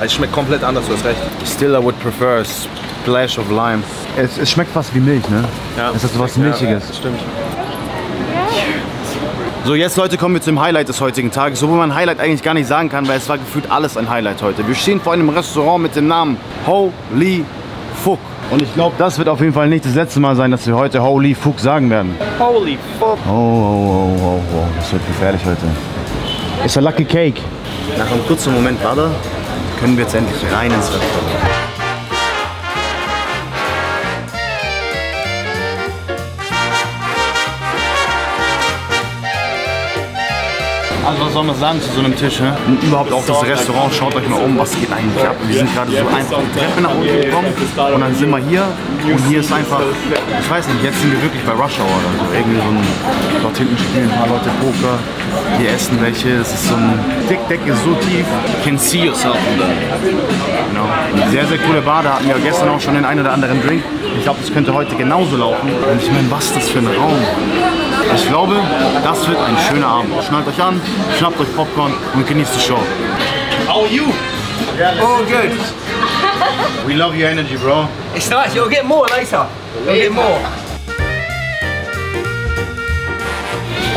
Es schmeckt komplett anders, du hast recht. Still, I would prefer a splash of lime. Es schmeckt fast wie Milch, ne? Ja. Es ist so was Milchiges. Ja, stimmt. So, jetzt Leute, kommen wir zum Highlight des heutigen Tages, obwohl man Highlight eigentlich gar nicht sagen kann, weil es war gefühlt alles ein Highlight heute. Wir stehen vor einem Restaurant mit dem Namen Ho Lee Fook. Und ich glaube, das wird auf jeden Fall nicht das letzte Mal sein, dass wir heute Ho Lee Fook sagen werden. Ho Lee Fook. Oh, oh, oh, oh, oh, das wird gefährlich heute. It's a lucky cake. Nach einem kurzen Moment warte, können wir jetzt endlich rein ins Restaurant. Also was soll man sagen zu so einem Tisch, ne? Und überhaupt auch das Restaurant, schaut euch mal um, was geht eigentlich ab. Wir sind gerade so einfach die Treppe nach unten gekommen und dann sind wir hier und hier ist einfach, ich weiß nicht, jetzt sind wir wirklich bei Rush Hour oder so. Irgendwie so ein, dort hinten spielen ein paar Leute Poker, hier essen welche, es ist so ein, die Decke ist so tief. You can see yourself in there. Genau. Sehr, sehr coole Bar, da hatten wir gestern auch schon den einen oder anderen Drink. Ich glaube, das könnte heute genauso laufen. Und ich meine, was ist das für ein Raum? Ich glaube, das wird ein schöner Abend. Schnallt euch an, schnappt euch Popcorn und genießt die Show. How are you? Oh, good. We love your energy, bro. It's nice. You'll get more later. You'll get more.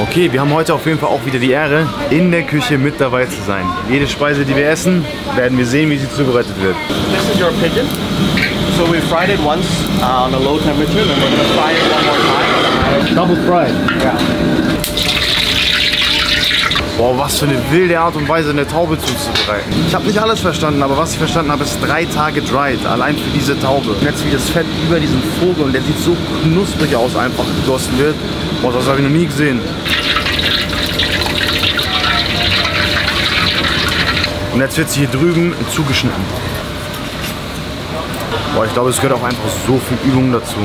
Okay, wir haben heute auf jeden Fall auch wieder die Ehre, in der Küche mit dabei zu sein. Jede Speise, die wir essen, werden wir sehen, wie sie zubereitet wird. This is your pigeon. So we fried it once on a low temperature, and we're going to fry it one more time. Double fried. Yeah. Boah, was für eine wilde Art und Weise, eine Taube zuzubereiten. Ich habe nicht alles verstanden, aber was ich verstanden habe, ist 3 Tage dried, allein für diese Taube. Und jetzt wie das Fett über diesen Vogel, und der sieht so knusprig aus, einfach gegossen wird. Boah, das habe ich noch nie gesehen. Und jetzt wird sie hier drüben zugeschnitten. Boah, ich glaube, es gehört auch einfach so viel Übung dazu,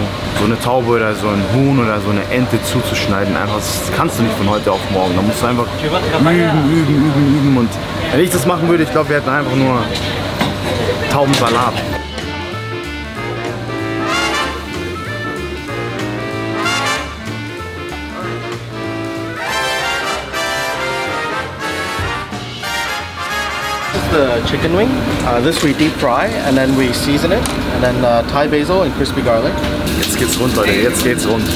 so eine Taube oder so ein Huhn oder so eine Ente zuzuschneiden. Einfach, das kannst du nicht von heute auf morgen. Da musst du einfach üben. Und wenn ich das machen würde, ich glaube, wir hätten einfach nur Taubensalat. The chicken wing. This we deep fry and then we season it and then Thai basil and crispy garlic. Jetzt geht's rund, Leute. Jetzt geht's rund.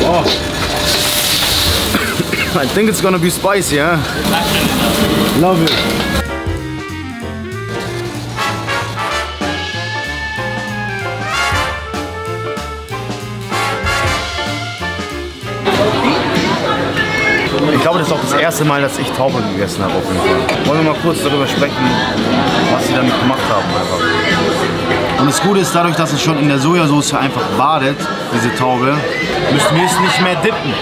Wow. I think it's gonna be spicy, huh? Love it. Ich glaube, das ist auch das erste Mal, dass ich Taube gegessen habe auf jeden Fall. Wollen wir mal kurz darüber sprechen, was sie damit gemacht haben einfach. Und das Gute ist, dadurch, dass es schon in der Sojasauce einfach badet, diese Taube, müssen wir es nicht mehr dippen.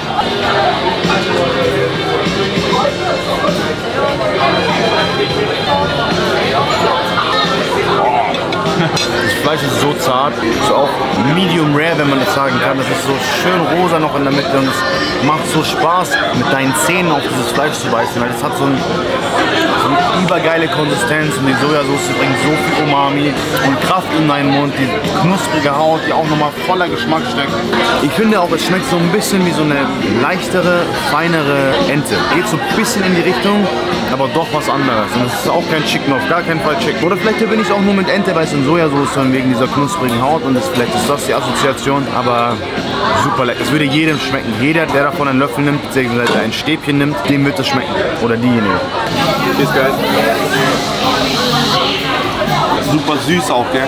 Das Fleisch ist so zart, ist auch medium rare, wenn man das sagen kann. Das ist so schön rosa noch in der Mitte und es macht so Spaß, mit deinen Zähnen auf dieses Fleisch zu beißen, weil es hat so eine übergeile Konsistenz und die Sojasauce bringt so viel Umami und Kraft in deinen Mund, die knusprige Haut, die auch nochmal voller Geschmack steckt. Ich finde auch, es schmeckt so ein bisschen wie so eine leichtere, feinere Ente. Geht so ein bisschen in die Richtung, aber doch was anderes. Und es ist auch kein Chicken, auf gar keinen Fall Chicken. Oder vielleicht bin ich auch nur mit Ente, weil es in Sojasauce und wegen dieser knusprigen Haut und das, vielleicht ist das die Assoziation, aber super lecker. Es würde jedem schmecken. Jeder, der davon einen Löffel nimmt, beziehungsweise ein Stäbchen nimmt, dem wird es schmecken. Oder diejenige. Ist geil. Super süß auch, gell?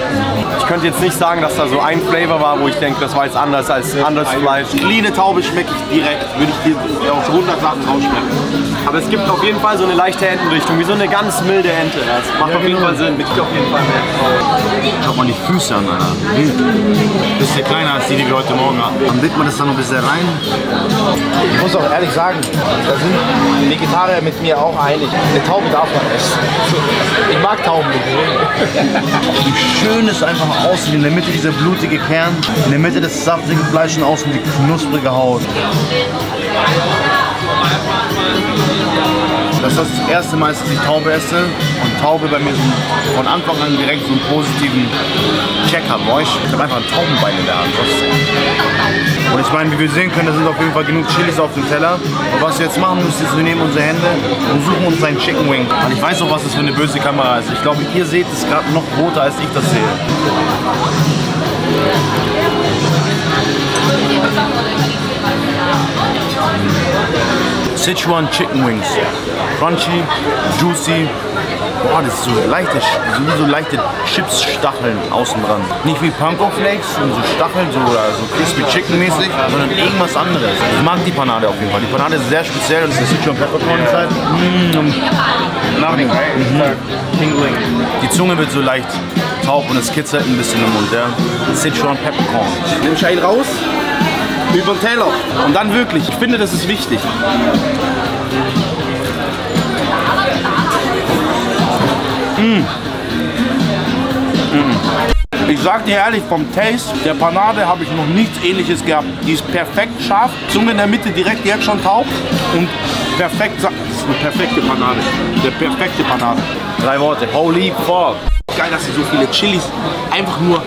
Ich könnte jetzt nicht sagen, dass da so ein Flavor war, wo ich denke, das war jetzt anders als anderes Fleisch. Cleane Taube schmecke ich direkt, würde ich dir auf 100 Sachen rausschmecken. Aber es gibt auf jeden Fall so eine leichte Entenrichtung, wie so eine ganz milde Ente. Das macht ja, auf jeden Fall Sinn, mit auf jeden Fall mehr. Schau mal die Füße an, Alter. Bisschen kleiner als die, die wir heute Morgen hatten. Dann legt man das dann noch ein bisschen rein. Ich muss auch ehrlich sagen, da sind Vegetarier mit mir auch einig. Eine Taube darf man essen. Ich mag Tauben. Wie schön es einfach aussieht. In der Mitte dieser blutige Kern, in der Mitte das saftige Fleisch und außen die knusprige Haut. Das ist das erste Mal, dass ich Taube esse und Taube bei mir so von Anfang an direkt so einen positiven Check hat. Ich habe einfach ein Taubenbein in der Hand. Und ich meine, wie wir sehen können, da sind auf jeden Fall genug Chilis auf dem Teller. Und was wir jetzt machen müssen, ist, wir nehmen unsere Hände und suchen uns einen Chicken Wing. Und ich weiß auch, was das für eine böse Kamera ist. Ich glaube, ihr seht es gerade noch roter, als ich das sehe. Sichuan Chicken Wings. Crunchy, juicy. Boah, das ist so leichte Chips-Stacheln außen dran. Nicht wie Panko Flakes und so Stacheln, so crispy Chicken-mäßig, sondern irgendwas anderes. Ich mag die Panade auf jeden Fall. Die Panade ist sehr speziell und es ist Sichuan Peppercorn-Zeit. Die Zunge wird so leicht taub und es kitzelt ein bisschen im Mund. Ja? Sichuan Peppercorn. Nimm Schein raus. Über den Teller. Und dann wirklich, ich finde, das ist wichtig. Ich sag dir ehrlich, vom Taste der Panade habe ich noch nichts Ähnliches gehabt. Die ist perfekt scharf, Zunge in der Mitte direkt jetzt schon taub und perfekt, das ist eine perfekte Panade. Der perfekte Panade. 3 Worte, Holy Fuck. Geil, dass sie so viele Chilis einfach nur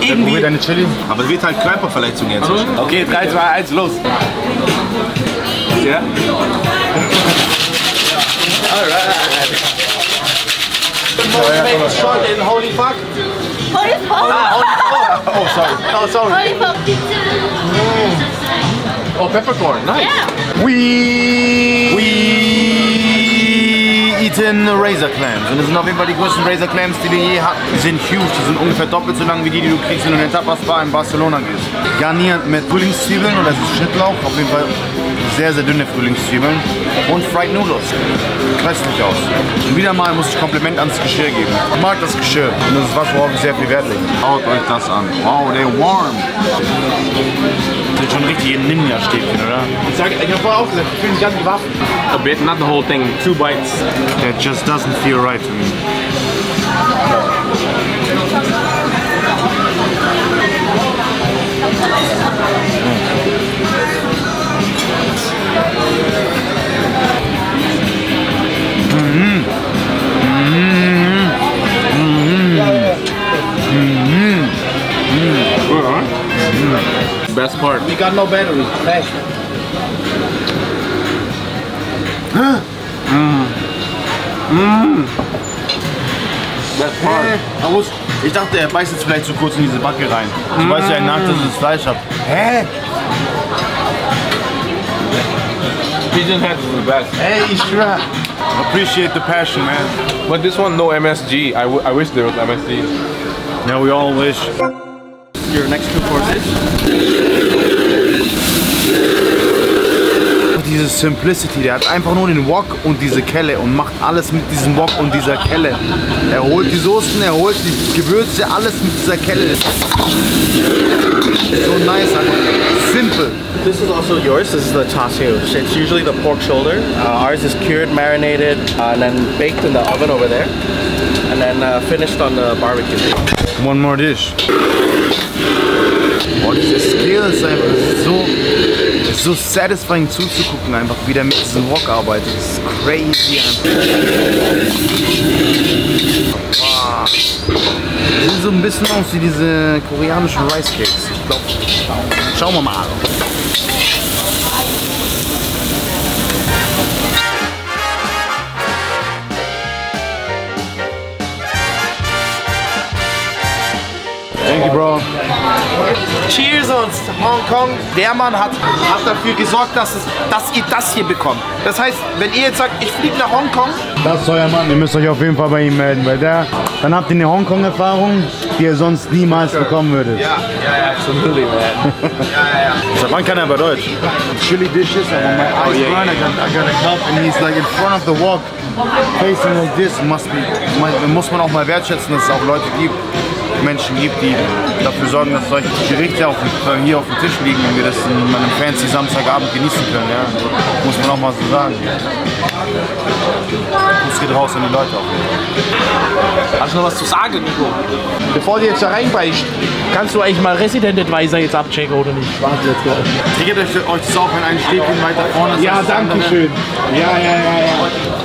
irgendwie. Deine Chili. Aber es wird halt Körperverletzung jetzt. Okay, 3, 2, 1, los. Ja? Alright. Short in Holy Fuck. Holy Fuck. Oh, sorry. Oh, sorry. Holy Fuck. Oh, peppercorn. Nice. Yeah. Razor Clams. Und das sind auf jeden Fall die größten Razor Clams, die wir je hatten. Die sind huge, die sind ungefähr doppelt so lang wie die du kriegst, wenn du in den Tapas Bar in Barcelona gehst. Garniert mit Frühlingszwiebeln und das ist Schnittlauch, auf jeden Fall sehr, sehr dünne Frühlingszwiebeln und Fried Noodles. Köstlich aus. Und wieder mal muss ich Kompliment ans Geschirr geben. Ich mag das Geschirr und das ist was, worauf ich sehr viel Wert lege. Schaut euch das an. Wow, they're warm. Das ist schon richtig ein Ninja-Stäbchen, oder? Ich hab vorher auch gesagt, ich fühle mich ganz gewaffnet. But not the whole thing, 2 bites. That just doesn't feel right to me. Best part. We got no battery. Thanks. Huh? Best part. Ich dachte, er beißt jetzt vielleicht zu kurz in diese Backe rein. Ich weiß ja nach, dass ich das Fleisch habe. Hä? Pigeon head is the best. Hey, Ishra. Appreciate the passion, man. But this one, no MSG. I wish there was MSG. Yeah, we all wish. Your next 2 courses. diese Simplicity, der hat einfach nur den Wok und diese Kelle und macht alles mit diesem Wok und dieser Kelle. Er holt die Soßen, er holt die Gewürze, alles mit dieser Kelle. So nice, einfach simple. This is also yours, this is the char siu. It's usually the pork shoulder. Ours is cured, marinated, and then baked in the oven over there. And then finished on the barbecue. One more dish. Oh, diese Skills einfach, das ist so satisfying zuzugucken, einfach wie der mit diesem Wok arbeitet. Das ist crazy einfach. Wow. Die sehen so ein bisschen aus wie diese koreanischen Rice Cakes. Ich glaube, schauen wir mal an. Thank you, bro. Cheers und Hong Kong. Der Mann hat dafür gesorgt, dass ihr das hier bekommt. Das heißt, wenn ihr jetzt sagt, ich fliege nach Hong Kong. Das ist euer Mann. Ihr müsst euch auf jeden Fall bei ihm melden, weil der, dann habt ihr eine Hong Kong Erfahrung, die ihr sonst niemals bekommen würdet. Ja, ja, absolutely, man. Seit wann kann er aber Deutsch? Chili dishes and my eyes burn. I gotta help and he's like in front of the wok, facing like this. Muss man auch mal wertschätzen, dass es auch Leute gibt. Menschen gibt, die dafür sorgen, dass solche Gerichte auch hier auf dem Tisch liegen und wir das in meinem fancy Samstagabend genießen können. Ja. Muss man auch mal so sagen. Das geht raus an die Leute auch. Hast du noch was zu sagen, Nico? Bevor du jetzt da reinbeißt, kannst du eigentlich mal Resident Advisor jetzt abchecken oder nicht? Warte jetzt mal. Ich gebe euch das auch, wenn ein Stäbchen weiter vorne ist. Ja, danke schön. Ja.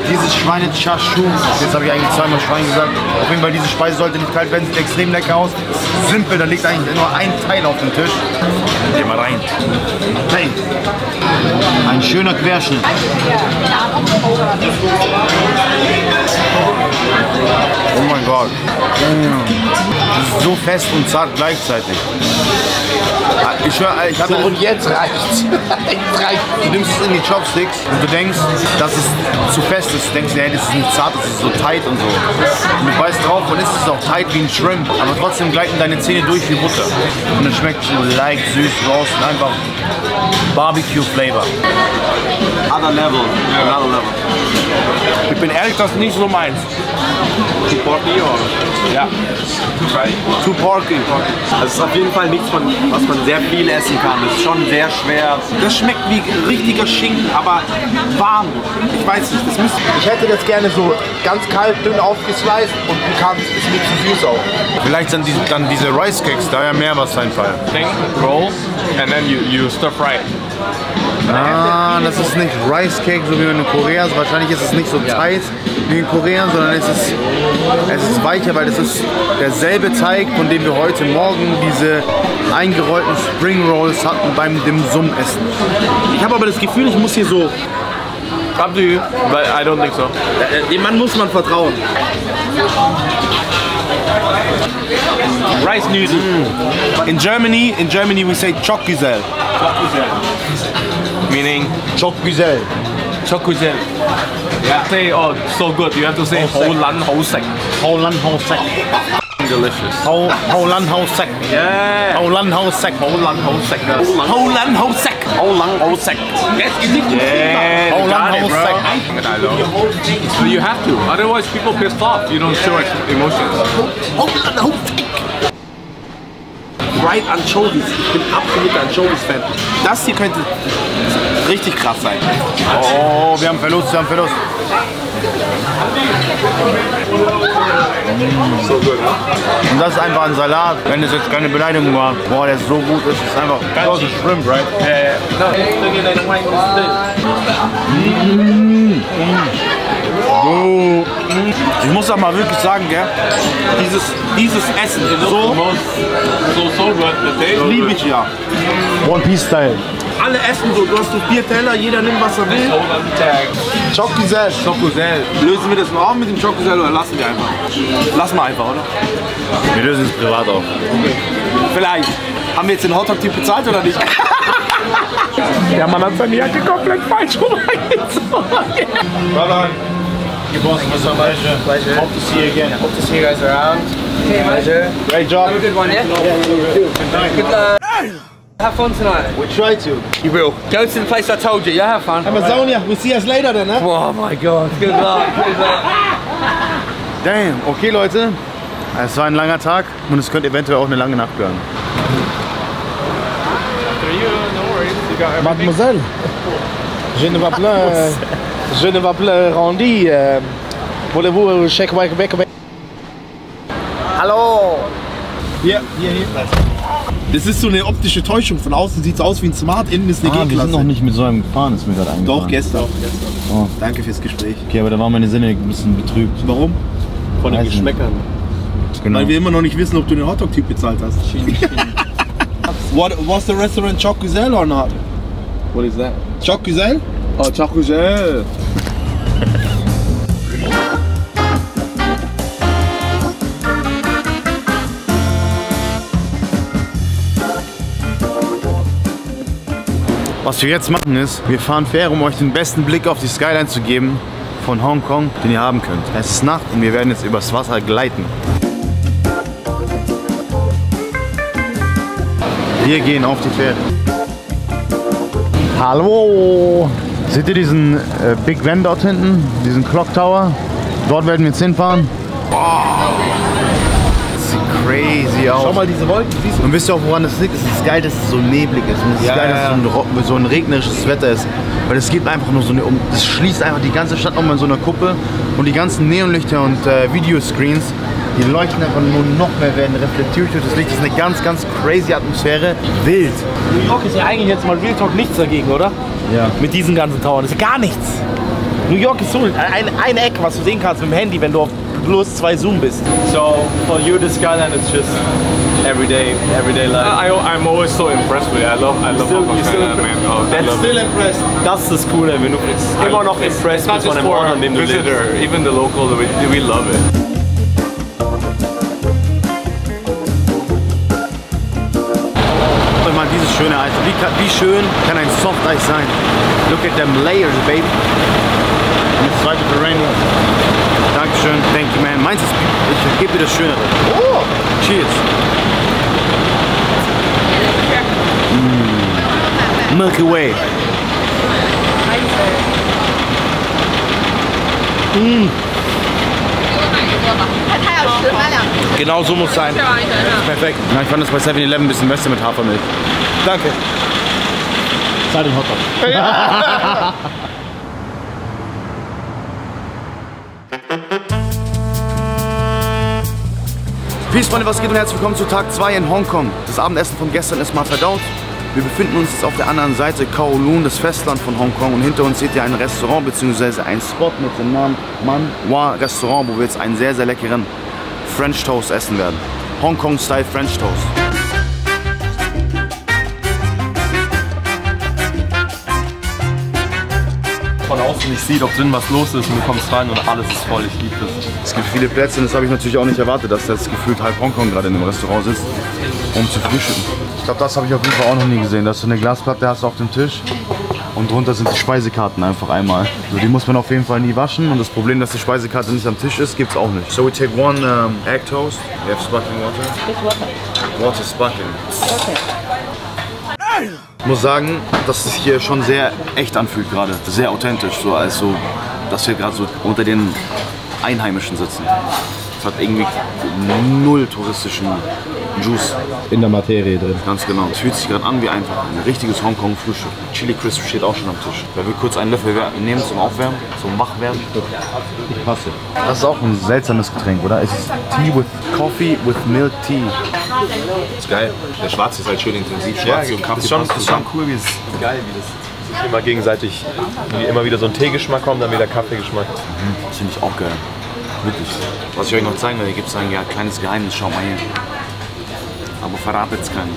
Dieses Schweine-Chashu, jetzt habe ich eigentlich zweimal Schwein gesagt. Auf jeden Fall, diese Speise sollte nicht kalt werden, sieht extrem lecker aus. Simpel, da liegt eigentlich nur ein Teil auf dem Tisch. Geh mal rein. Hey, ein schöner Querschnitt. Oh mein Gott. Das ist so fest und zart gleichzeitig. Ich hatte so, und jetzt reicht's. Du nimmst es in die Chopsticks und du denkst, dass es zu fest ist. Du denkst, nee, das ist nicht zart, das ist so tight und so. Und du beißt drauf und es ist auch tight wie ein Shrimp. Aber trotzdem gleiten deine Zähne durch wie Butter. Und dann schmeckt es leicht süß raus und einfach Barbecue-Flavor. Other level, another level. Ich bin ehrlich, das ist nicht so meins. Too porky oder? Ja. Too porky. Also es ist auf jeden Fall nichts, was man sehr viel essen kann. Das ist schon sehr schwer. Das schmeckt wie richtiger Schinken, aber warm. Ich weiß nicht, das müsste. Ich hätte das gerne so ganz kalt, dünn aufgesliced und bekannt. Ist nicht zu süß auch. Vielleicht sind diese Rice Cakes, da ja mehr was einfallen. Think rolls and then you stir fry it. Ah, das ist nicht Rice Cake, so wie in Korea. Also wahrscheinlich ist es nicht so tight wie in Korea, sondern es ist weicher, weil es ist derselbe Teig, von dem wir heute Morgen diese eingerollten Spring Rolls hatten beim Dim Sum essen. Ich habe aber das Gefühl, ich muss hier so... Abdü, weil I don't think so. Dem Mann muss man vertrauen. Rice noodle. Mm. In Germany we say Chokgüzel. Meaning Chokgüzel. Chokgüzel. Yeah. Say oh so good. You have to say Ho Lan Ho Sek. Ho Lan Ho Sek. Delicious. Ho Lan Ho Sek. Yeah. Ho Lan Ho Sek. Ho Lan Ho Sek. Ho Lan Ho Sek. Ho Lan Ho Sek. Yes, you need to yeah, Ho Lan Ho Sek. So you have to. Otherwise people pissed off. You don't show emotions. Ho Lan Ho Sek. Right Anchovies. Ich bin absoluter Anchovies-Fan. Das hier könnte richtig krass sein. Oh, wir haben Verlust. So gut, ne? Und das ist einfach ein Salat, wenn es jetzt keine Beleidigung war. Boah, der ist so gut, das ist einfach so ein Shrimp, right? Oh. Ich muss auch mal wirklich sagen, gell? Dieses Essen ist so gut. Liebe ich ja. One Piece Style. Alle essen so, du hast so 4 Teller, jeder nimmt was er will. Chokgüzel. Chokgüzel. Lösen wir das mal auf mit dem Chokgüzel oder lassen wir einfach? Lassen wir einfach, oder? Wir lösen es privat auf. Okay. Vielleicht. Haben wir jetzt den Hotdog-Typ bezahlt oder nicht? Der Mann hat seine Jacke komplett falsch rumgezogen. Your boss, Mr. Pleasure. Pleasure. Hope to see you again. Hope to see you guys around. Hey, pleasure. Great job. Have a good one, yeah? Good night. Have fun tonight. We'll try to. You will. Go to the place I told you. Yeah, have fun. Amazonia. Right. We'll see us later then, huh? Oh my God. Good luck. Good luck. Damn. Okay, Leute. Es war ein langer Tag und es könnte eventuell auch eine lange Nacht werden. Mademoiselle, je ne vais pas, je ne vais pas rendu. Voulez-vous check back? Hallo. Ja, hier, hier. Das ist so eine optische Täuschung. Von außen sieht es aus wie ein Smart, innen ist eine G-Klasse. Wir sind noch nicht mit so einem gefahren, ist mir gerade eingefallen. Doch, gestern. Oh. Danke fürs Gespräch. Okay, aber da waren meine Sinne ein bisschen betrübt. Warum? Von den Geschmäckern. Genau. Weil wir immer noch nicht wissen, ob du den Hotdog-Typ bezahlt hast. Was the restaurant Choc Güzel or not? What is that? Choc Güzel? Oh, Choc Güzel. Was wir jetzt machen ist, wir fahren fair, um euch den besten Blick auf die Skyline zu geben von Hongkong, den ihr haben könnt. Es ist Nacht und wir werden jetzt übers Wasser gleiten. Wir gehen auf die Fähre. Hallo! Seht ihr diesen Big Van dort hinten? Diesen Clock Tower? Dort werden wir jetzt hinfahren. Das sieht crazy aus. Schau mal diese Wolken. Und wisst ihr auch, woran das liegt? Es ist geil, dass es so neblig ist. Und es ist geil, dass es so ein regnerisches Wetter ist. Weil es gibt einfach nur so eine... Es schließt einfach die ganze Stadt nochmal in so einer Kuppel. Und die ganzen Neonlichter und Videoscreens, die leuchten einfach nur noch mehr, werden reflektiert durch das Licht. Das ist eine ganz, ganz crazy Atmosphäre. Wild. New York ist ja eigentlich jetzt mal Real Talk nichts dagegen, oder? Ja. Mit diesen ganzen Towern. Das ist ja gar nichts. New York ist so ein Eck, was du sehen kannst mit dem Handy, wenn du auf +2 Zoom bist. So, for you the skyline is just everyday life. I'm always so impressed with it. I love Hong Kong, man. Oh, that's still impressed. Das ist cool, wenn du immer noch impressed bist von einem Ort, an dem du lebst. Even the local, we love it. Dieses schöne Eis. Wie schön kann ein Soft Eis sein? Look at them layers, baby. Und das zweite für Rainy. Dankeschön, thank you, man. Meins ist, ich gebe dir das Schönere. Oh. Cheers. Mm. Milky Way. Mm. Genau so muss es sein. Perfekt. Ja, ich fand das bei 7-Eleven ein bisschen besser mit Hafermilch. Danke. Zahl den Hotdog. Ja. Peace, Freunde, was geht und herzlich willkommen zu Tag 2 in Hongkong. Das Abendessen von gestern ist mal verdaut. Wir befinden uns jetzt auf der anderen Seite Kowloon, das Festland von Hongkong, und hinter uns seht ihr ein Restaurant bzw. einen Spot mit dem Namen Man Wah Restaurant, wo wir jetzt einen sehr, sehr leckeren French Toast essen werden. Hongkong-Style French Toast. Von außen, ich sehe doch drin, was los ist, und du kommst rein und alles ist voll, ich liebe das. Es gibt viele Plätze und das habe ich natürlich auch nicht erwartet, dass jetzt gefühlt halb Hongkong gerade in dem Restaurant sitzt, um zu frühstücken. Ich glaube, das habe ich auf jeden Fall auch noch nie gesehen. Da hast du eine Glasplatte auf dem Tisch und drunter sind die Speisekarten einfach einmal. Also die muss man auf jeden Fall nie waschen, und das Problem, dass die Speisekarte nicht am Tisch ist, gibt es auch nicht. So we take one egg toast. We have sparkling water. It's water. Water sparkling. Okay. Ich muss sagen, dass es hier schon sehr echt anfühlt gerade. Sehr authentisch, so als so, dass wir gerade so unter den Einheimischen sitzen. Es hat irgendwie null touristischen Juice. In der Materie drin. Ganz genau. Es fühlt sich gerade an wie einfach ein richtiges Hongkong-Frühstück. Chili Crisp steht auch schon am Tisch. Da will kurz einen Löffel nehmen zum Aufwärmen, zum Wachwerden. Ich passe. Das ist auch ein seltsames Getränk, oder? Es ist Tea with Coffee with Milk Tea. Das ist geil. Der Schwarze ist halt schön intensiv. Schwarz, ja, und Kaffee. Das ist schon cool, wie es ist geil, wie das sich immer gegenseitig, wie immer wieder so ein Teegeschmack kommt, dann wieder Kaffeegeschmack. Mhm. Das finde ich auch geil. Wirklich. Was ich euch noch zeigen will, hier gibt es ein kleines Geheimnis. Schau mal hier. Aber verratet es keinen.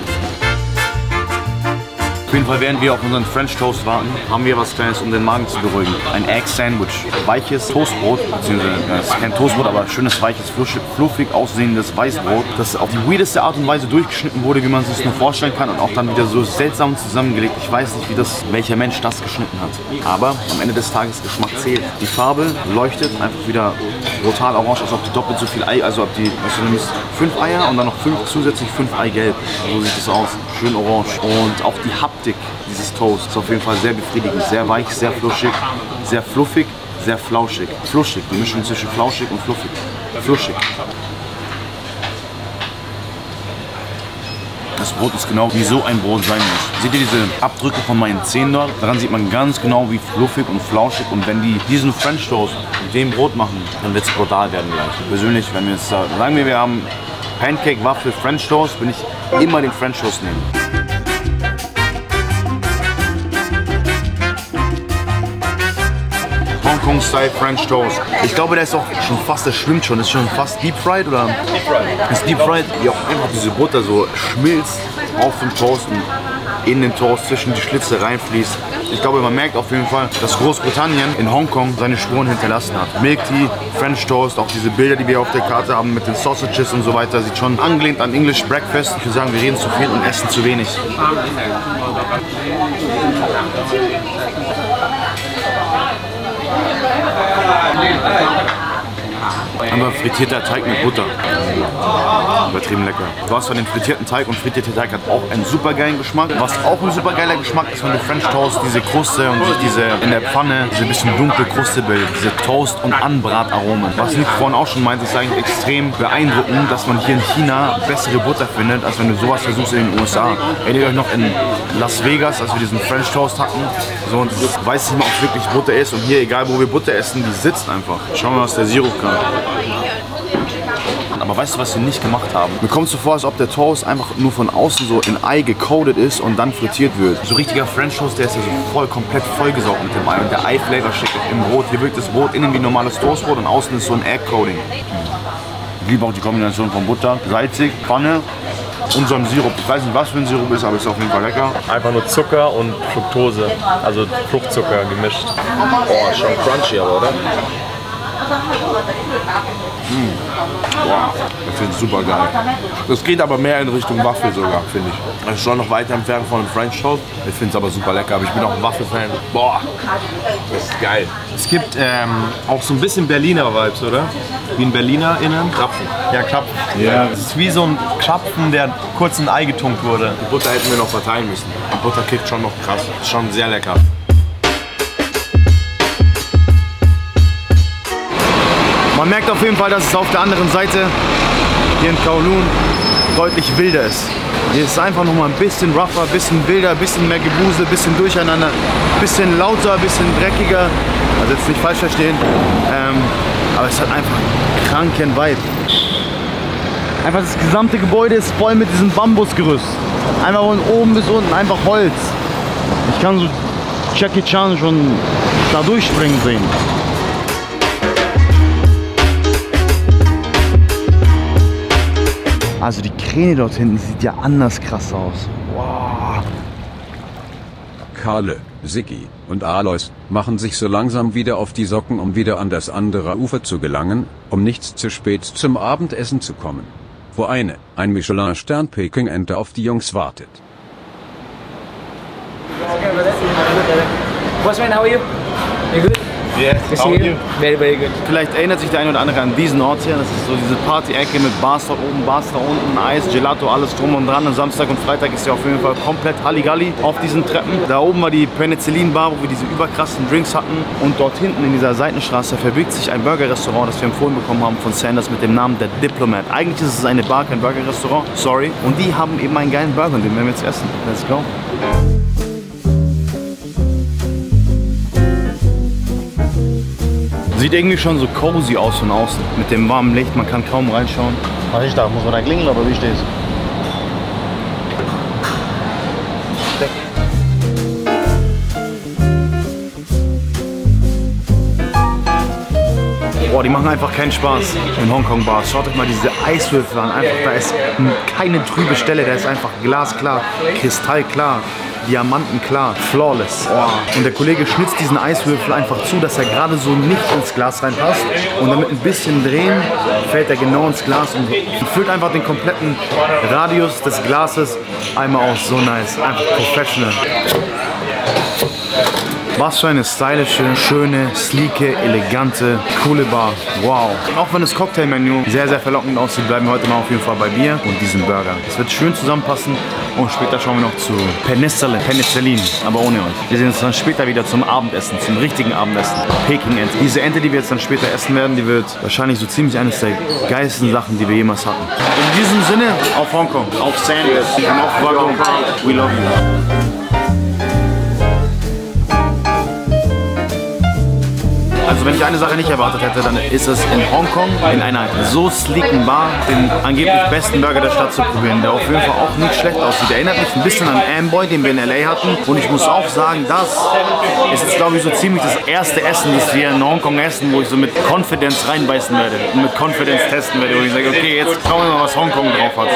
Auf jeden Fall, während wir auf unseren French Toast warten, haben wir was Kleines, um den Magen zu beruhigen. Ein Egg Sandwich. Weiches Toastbrot, beziehungsweise es ist kein Toastbrot, aber schönes, weiches, fluffig aussehendes Weißbrot, das auf die weirdeste Art und Weise durchgeschnitten wurde, wie man es sich nur vorstellen kann, und auch dann wieder so seltsam zusammengelegt. Ich weiß nicht, wie das, welcher Mensch das geschnitten hat. Aber am Ende des Tages Geschmack zählt. Die Farbe leuchtet einfach wieder brutal orange, als ob die doppelt so viel Ei, also ob die, weißt du, du nimmst 5 Eier und dann noch zusätzlich fünf Eigelb. So sieht es aus. Schön orange. Und auch die Haptik dieses Toast ist auf jeden Fall sehr befriedigend. Sehr weich, sehr fluffig, sehr flauschig. Fluschig, die Mischung zwischen flauschig und fluffig. Fluschig. Das Brot ist genau wie so ein Brot sein muss. Seht ihr diese Abdrücke von meinen Zähnen dort? Daran sieht man ganz genau, wie fluffig und flauschig. Und wenn die diesen French Toast mit dem Brot machen, dann wird es brutal werden gleich. Persönlich, wenn wir jetzt sagen, wir haben Pancake, Waffel, French Toast, würde ich immer den French Toast nehmen. Hongkong-Style French Toast. Ich glaube, der ist auch schon fast, der schwimmt schon. Ist schon fast Deep Fried, oder? Deep Fried. Ist Deep Fried, wie auch einfach diese Butter so schmilzt auf dem Toast und in den Toast zwischen die Schlitze reinfließt. Ich glaube, man merkt auf jeden Fall, dass Großbritannien in Hongkong seine Spuren hinterlassen hat. Milk Tea, French Toast, auch diese Bilder, die wir auf der Karte haben mit den Sausages und so weiter, sieht schon angelehnt an English Breakfast. Ich würde sagen, wir reden zu viel und essen zu wenig. Aber frittierter Teig mit Butter. Übertrieben lecker. Du hast von den frittierten Teig, und frittierter Teig hat auch einen super geilen Geschmack. Was auch ein super geiler Geschmack ist, wenn du French Toast, diese Kruste und sich diese in der Pfanne, diese bisschen dunkle Kruste bildet, diese Toast- und Anbrataromen. Was Nick vorhin auch schon meinte, ist eigentlich extrem beeindruckend, dass man hier in China bessere Butter findet, als wenn du sowas versuchst in den USA. Erinnert euch noch in Las Vegas, als wir diesen French Toast hatten. So, und ich weiß nicht mal, ob es wirklich Butter ist. Und hier, egal wo wir Butter essen, die sitzt einfach. Schauen wir mal, was der Sirup kann. Aber weißt du, was wir nicht gemacht haben? Mir kommt so vor, als ob der Toast einfach nur von außen so in Ei gecoated ist und dann frittiert wird. So richtiger French Toast, der ist ja so komplett vollgesaugt mit dem Ei. Und der Ei-Flavor steckt im Brot. Hier wirkt das Brot innen wie normales Toastbrot und außen ist so ein Egg-Coating. Ich liebe auch die Kombination von Butter, salzig, Pfanne und so einem Sirup. Ich weiß nicht, was für ein Sirup ist, aber ist auf jeden Fall lecker. Einfach nur Zucker und Fructose, also Fruchtzucker gemischt. Boah, schon crunchy aber, oder? Wow, das finde ich super geil. Das geht aber mehr in Richtung Waffel sogar, finde ich. Das ist schon noch weiter entfernt von einem French Toast. Ich finde es aber super lecker, aber ich bin auch ein Waffel-Fan. Boah, das ist geil. Es gibt auch so ein bisschen Berliner Vibes, oder? Wie ein Berliner innen. Krapfen. Ja, Krapfen. Yeah. Es ist wie so ein Krapfen, der kurz in Ei getunkt wurde. Die Butter hätten wir noch verteilen müssen. Die Butter kickt schon noch krass. Ist schon sehr lecker. Man merkt auf jeden Fall, dass es auf der anderen Seite, hier in Kowloon, deutlich wilder ist. Hier ist es einfach nochmal ein bisschen rougher, ein bisschen wilder, ein bisschen mehr Gebuse, ein bisschen durcheinander, ein bisschen lauter, ein bisschen dreckiger. Also jetzt nicht falsch verstehen, aber es hat einfach einen kranken Vibe. Einfach das gesamte Gebäude ist voll mit diesem Bambusgerüst. Einfach von oben bis unten, einfach Holz. Ich kann so Jackie Chan schon da durchspringen sehen. Also die Kräne dort hinten sieht ja anders krass aus. Wow. Karle, Sigi und Alois machen sich so langsam wieder auf die Socken, um wieder an das andere Ufer zu gelangen, um nicht zu spät zum Abendessen zu kommen. Wo ein Michelin-Stern-Peking-Ente auf die Jungs wartet. What's man, how are you? You good? Yes, very, very good. Vielleicht erinnert sich der eine oder andere an diesen Ort hier. Das ist so diese Party-Ecke mit Bars da oben, Bars da unten, Eis, Gelato, alles drum und dran. Und Samstag und Freitag ist ja auf jeden Fall komplett Halligalli auf diesen Treppen. Da oben war die Penicillin-Bar, wo wir diese überkrassen Drinks hatten. Und dort hinten in dieser Seitenstraße verbirgt sich ein Burger-Restaurant, das wir empfohlen bekommen haben von Sanders mit dem Namen The Diplomat. Eigentlich ist es eine Bar, kein Burger-Restaurant, sorry. Und die haben eben einen geilen Burger, den werden wir jetzt essen. Let's go. Sieht irgendwie schon so cozy aus von außen, mit dem warmen Licht, man kann kaum reinschauen. Was ist da? Muss man da klingeln, oder wie steht's? Boah, die machen einfach keinen Spaß in Hongkong-Bars. Schaut euch mal diese Eiswürfel an, einfach, da ist keine trübe Stelle, da ist einfach glasklar, kristallklar. diamantenklar, flawless. Und der Kollege schnitzt diesen Eiswürfel einfach zu, dass er gerade so nicht ins Glas reinpasst. Und dann mit ein bisschen Drehen fällt er genau ins Glas und füllt einfach den kompletten Radius des Glases einmal aus. So nice, einfach professional. Was für eine stylische, schöne, sleeke, elegante, coole Bar. Wow. Auch wenn das Cocktailmenü sehr, sehr verlockend aussieht, bleiben wir heute mal auf jeden Fall bei Bier und diesem Burger. Es wird schön zusammenpassen und später schauen wir noch zu Penicillin, aber ohne euch. Wir sehen uns dann später wieder zum Abendessen, zum richtigen Abendessen. Peking-Ente. Diese Ente, die wir jetzt dann später essen werden, die wird wahrscheinlich so ziemlich eines der geilsten Sachen, die wir jemals hatten. In diesem Sinne, auf Hongkong, auf Sander und auf Wagong. We love you. Also wenn ich eine Sache nicht erwartet hätte, dann ist es in Hongkong in einer so sleeken Bar den angeblich besten Burger der Stadt zu probieren, der auf jeden Fall auch nicht schlecht aussieht. Erinnert mich ein bisschen an Amboy, den wir in LA hatten. Und ich muss auch sagen, das ist jetzt, glaube ich, so ziemlich das erste Essen, das wir in Hongkong essen, wo ich so mit Confidence reinbeißen werde und mit Confidence testen werde, wo ich sage, okay, jetzt schauen wir mal, was Hongkong drauf hat.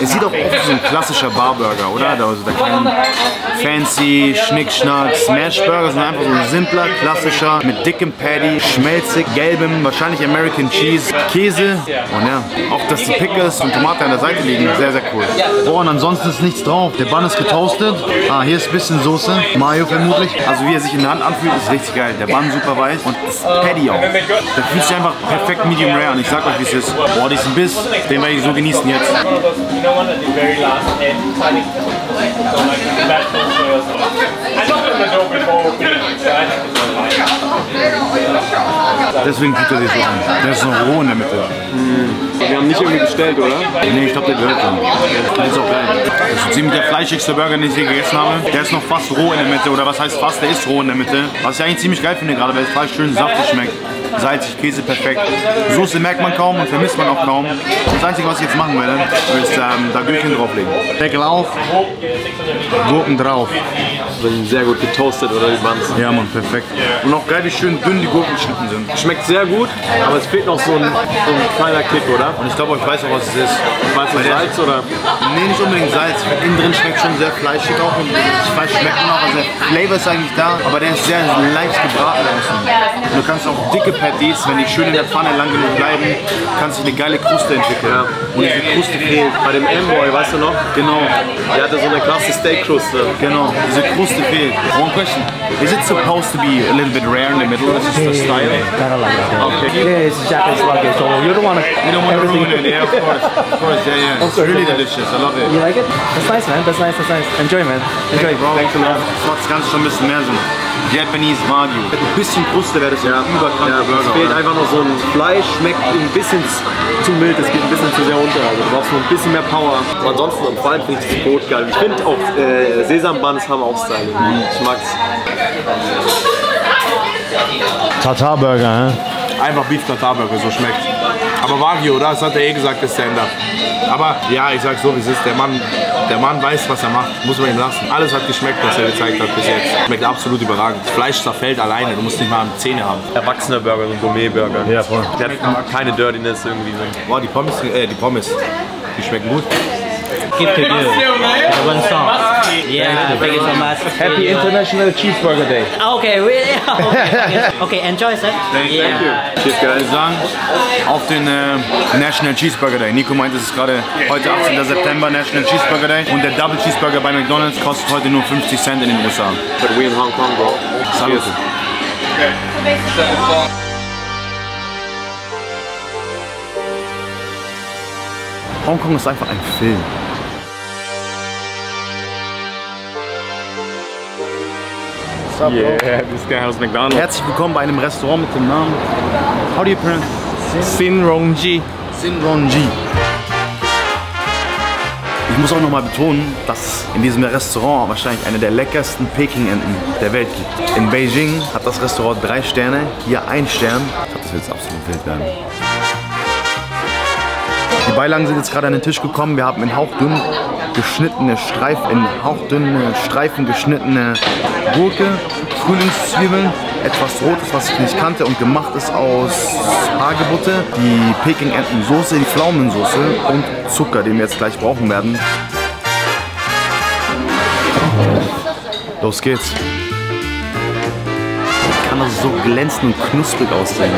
Es sieht auch oft so ein klassischer Barburger, oder? Also da kein fancy Schnickschnack, Smashburger, sondern einfach so ein simpler, klassischer, mit dickem Patty, schmelzig, gelbem, wahrscheinlich American Cheese, Käse und ja, auch dass die Pickles und Tomate an der Seite liegen, sehr, sehr cool. Boah, und ansonsten ist nichts drauf. Der Bun ist getoastet. Ah, hier ist ein bisschen Soße, Mayo vermutlich. Also wie er sich in der Hand anfühlt, ist richtig geil. Der Bun super weich und das Patty auch. Der fühlt sich einfach perfekt medium rare und ich sag euch, wie es ist. Boah, diesen Biss, den werde ich so genießen jetzt. Deswegen tut er sich so an. Der ist noch roh in der Mitte. Mm. Wir haben nicht irgendwie bestellt, oder? Nee, ich glaube, der gehört dann. Der ist auch geil. Das ist ziemlich der fleischigste Burger, den ich je gegessen habe. Der ist noch fast roh in der Mitte. Oder was heißt fast? Der ist roh in der Mitte. Was ich eigentlich ziemlich geil finde gerade, weil es Fleisch schön saftig schmeckt. Salzig, Käse, perfekt. Soße merkt man kaum und vermisst man auch kaum. Das Einzige, was ich jetzt machen werde, ist da Gürkchen drauflegen. Deckel auf, Gurken drauf. Die sind sehr gut getoastet, oder die Buns? Ja, man, perfekt. Und auch geil, wie schön dünn die Gurken geschnitten sind. Schmeckt sehr gut, aber es fehlt noch so ein kleiner Kick, oder? Und ich glaube, ich weiß auch, was es ist. Weißt du, Salz, oder? Nee, nicht unbedingt Salz. Innen drin schmeckt schon sehr fleischig auch. Und das Fleisch schmeckt noch, also der Flavor ist eigentlich da, aber der ist sehr leicht gebraten außen. Du kannst auch dicke Patties, wenn die schön in der Pfanne lang genug bleiben, kann sich eine geile Kruste entwickeln. Ja. Und diese Kruste fehlt. Bei dem Amboy, weißt du noch? Genau. Der hatte so eine krasse Steakkruste. Genau. Diese Kruste fehlt. One question. Is it supposed to be a little bit rare in the middle? This is the style. Kind of like that. Okay. Yeah, it's Japanese sake, so you don't want to. You don't want to ruin it. Yeah, of course. Of course. Yeah, yeah. It's really delicious. I love it. You like it? That's nice, man. That's nice. That's nice. Enjoy, man. Enjoy. Thanks a lot. Das Ganze schon ein bisschen mehr so. Japanese Wagyu. Ein bisschen Kruste wäre das ja überkrank. Ja, es fehlt einfach noch so ein Fleisch, schmeckt ein bisschen zu mild, es geht ein bisschen zu sehr runter. Also du brauchst nur ein bisschen mehr Power. Aber ansonsten vor allem finde ich das Brot geil. Ich finde auch Sesambuns haben auch Style. Ich mag's. Tatar-Burger, hä? Einfach Beef-Tatar-Burger, so schmeckt. Aber Wagyu, oder? Das hat er eh gesagt, der Stand-Up. Aber ja, ich sag so, wie es ist. Der Mann weiß, was er macht. Muss man ihm lassen. Alles hat geschmeckt, was er gezeigt hat bis jetzt. Schmeckt absolut überragend. Fleisch zerfällt alleine. Du musst nicht mal Zähne haben. Erwachsener Burger, so ein Gourmet-Burger. Ja, voll. Der hat keine Dirtiness irgendwie. Boah, die Pommes. Die schmecken gut. Give to you. One song. Yeah, thank you so much. Happy International Cheeseburger Day. Okay, really? Okay, okay, enjoy, sir. Thank you. Yeah. Cheers, guys. Ich würde sagen, auf den National Cheeseburger Day. Nico meint, es ist gerade heute 18. September National Cheeseburger Day und der Double Cheeseburger bei McDonald's kostet heute nur 50 Cent in den USA. But we in Hong Kong, bro. Salut. Okay. Hongkong ist einfach ein Film. What's up, yeah, this guy has McDonald's. Herzlich willkommen bei einem Restaurant mit dem Namen. How do you pronounce it? Xin Rongji. Xin Rongji. Ich muss auch nochmal betonen, dass in diesem Restaurant wahrscheinlich eine der leckersten Peking-Enten der Welt gibt. In Beijing hat das Restaurant 3 Sterne, hier 1 Stern. Ich glaube, das wird jetzt absolut wild werden. Die Beilagen sind jetzt gerade an den Tisch gekommen. Wir haben in hauchdünne Streifen geschnittene Gurke, Frühlingszwiebeln, etwas Rotes, was ich nicht kannte und gemacht ist aus Hagebutte, die Peking-Enten-Soße, die Pflaumensoße und Zucker, den wir jetzt gleich brauchen werden. Los geht's. Kann das so glänzend und knusprig aussehen.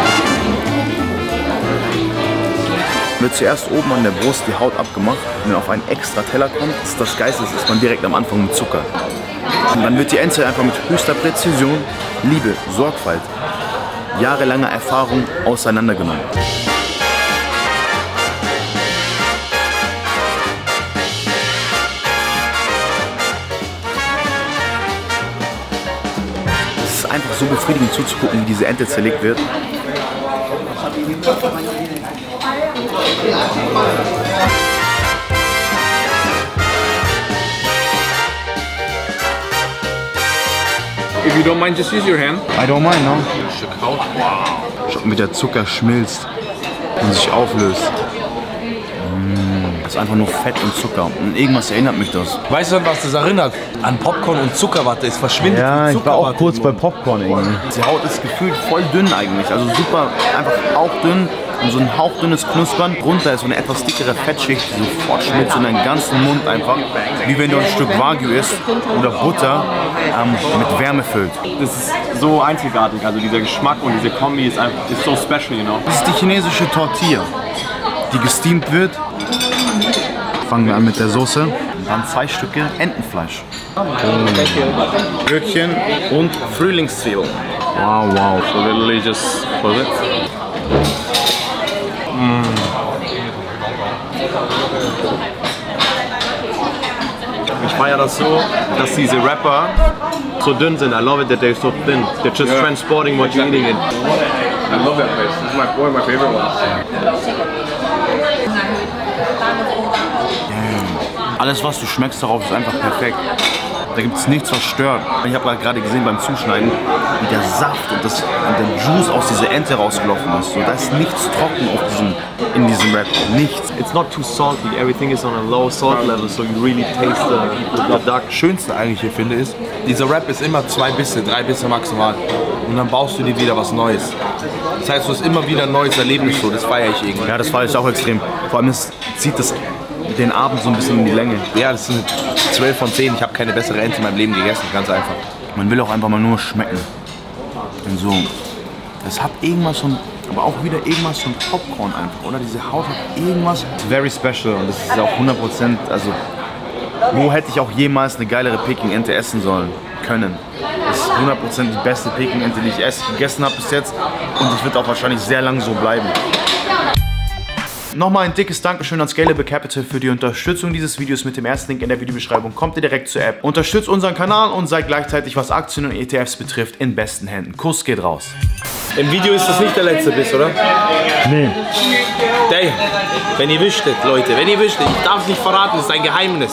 Wird zuerst oben an der Brust die Haut abgemacht und wenn auf einen extra Teller kommt, ist das geistlos, ist man direkt am Anfang mit Zucker. Und dann wird die Endzeit einfach mit höchster Präzision, Liebe, Sorgfalt, jahrelanger Erfahrung auseinandergenommen. Es ist einfach so befriedigend zuzugucken, wie diese Ente zerlegt wird. If you don't mind, just use your hand. I don't mind, no. Schaut, wie der Zucker schmilzt und sich auflöst. Das ist einfach nur Fett und Zucker. Und irgendwas erinnert mich das. Weißt du, an was das erinnert? An Popcorn und Zuckerwatte. Es verschwindet ja, Zuckerwatte. Ja, ich war auch kurz bei Popcorn irgendwie. Die Haut ist gefühlt voll dünn eigentlich. Also super, einfach auch dünn. Und so ein hauchdünnes Knuspern. Drunter ist so eine etwas dickere Fettschicht, die sofort schmilzt in deinen ganzen Mund einfach. Wie wenn du ein Stück Wagyu isst oder Butter mit Wärme füllt. Das ist so einzigartig. Also dieser Geschmack und diese Kombi ist einfach so special, you know. Das ist die chinesische Tortilla, die gesteamt wird. Fangen wir an mit der Soße. Dann 2 Stücke Entenfleisch. Gürkchen und Frühlingszwiebeln. Wow, wow. So literally just put it. Mm. Ich feiere das so, dass diese Rapper so dünn sind. I love it that they're so thin. They're just transporting what you're eating in. I love that place. This is one of my favorite ones. Alles, was du schmeckst darauf, ist einfach perfekt. Da gibt es nichts, was stört. Ich habe gerade gesehen beim Zuschneiden, wie der Saft und, der Juice aus dieser Ente rausgelaufen ist. Und da ist nichts trocken auf diesem, in diesem Wrap. Nichts. It's not too salty. Everything is on a low salt level, so you really taste the duck. Das Schönste eigentlich hier finde ist, dieser Wrap ist immer 2 Bisse, 3 Bisse maximal. Und dann baust du dir wieder was Neues. Das heißt, du hast immer wieder ein neues Erlebnis. So, das feiere ich irgendwie. Ja, das feiere ich auch extrem. Vor allem zieht das den Abend so ein bisschen in die Länge. Ja, das sind 12 von 10. Ich habe keine bessere Ente in meinem Leben gegessen, ganz einfach. Man will auch einfach mal nur schmecken. Und so, das hat irgendwas von, aber auch wieder irgendwas von Popcorn einfach, oder? Diese Haut hat irgendwas. Very special und das ist auch 100%, also wo hätte ich auch jemals eine geilere Peking-Ente essen sollen, können. Das ist 100% die beste Peking-Ente, die ich gegessen habe bis jetzt und es wird auch wahrscheinlich sehr lang so bleiben. Nochmal ein dickes Dankeschön an Scalable Capital für die Unterstützung dieses Videos. Mit dem ersten Link in der Videobeschreibung kommt ihr direkt zur App. Unterstützt unseren Kanal und seid gleichzeitig, was Aktien und ETFs betrifft, in besten Händen. Kuss geht raus. Im Video ist das nicht der letzte Biss, oder? Nee. Hey, wenn ihr wüsstet, Leute, wenn ihr wüsstet, ich darf es nicht verraten, es ist ein Geheimnis.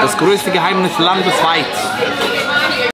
Das größte Geheimnis landesweit.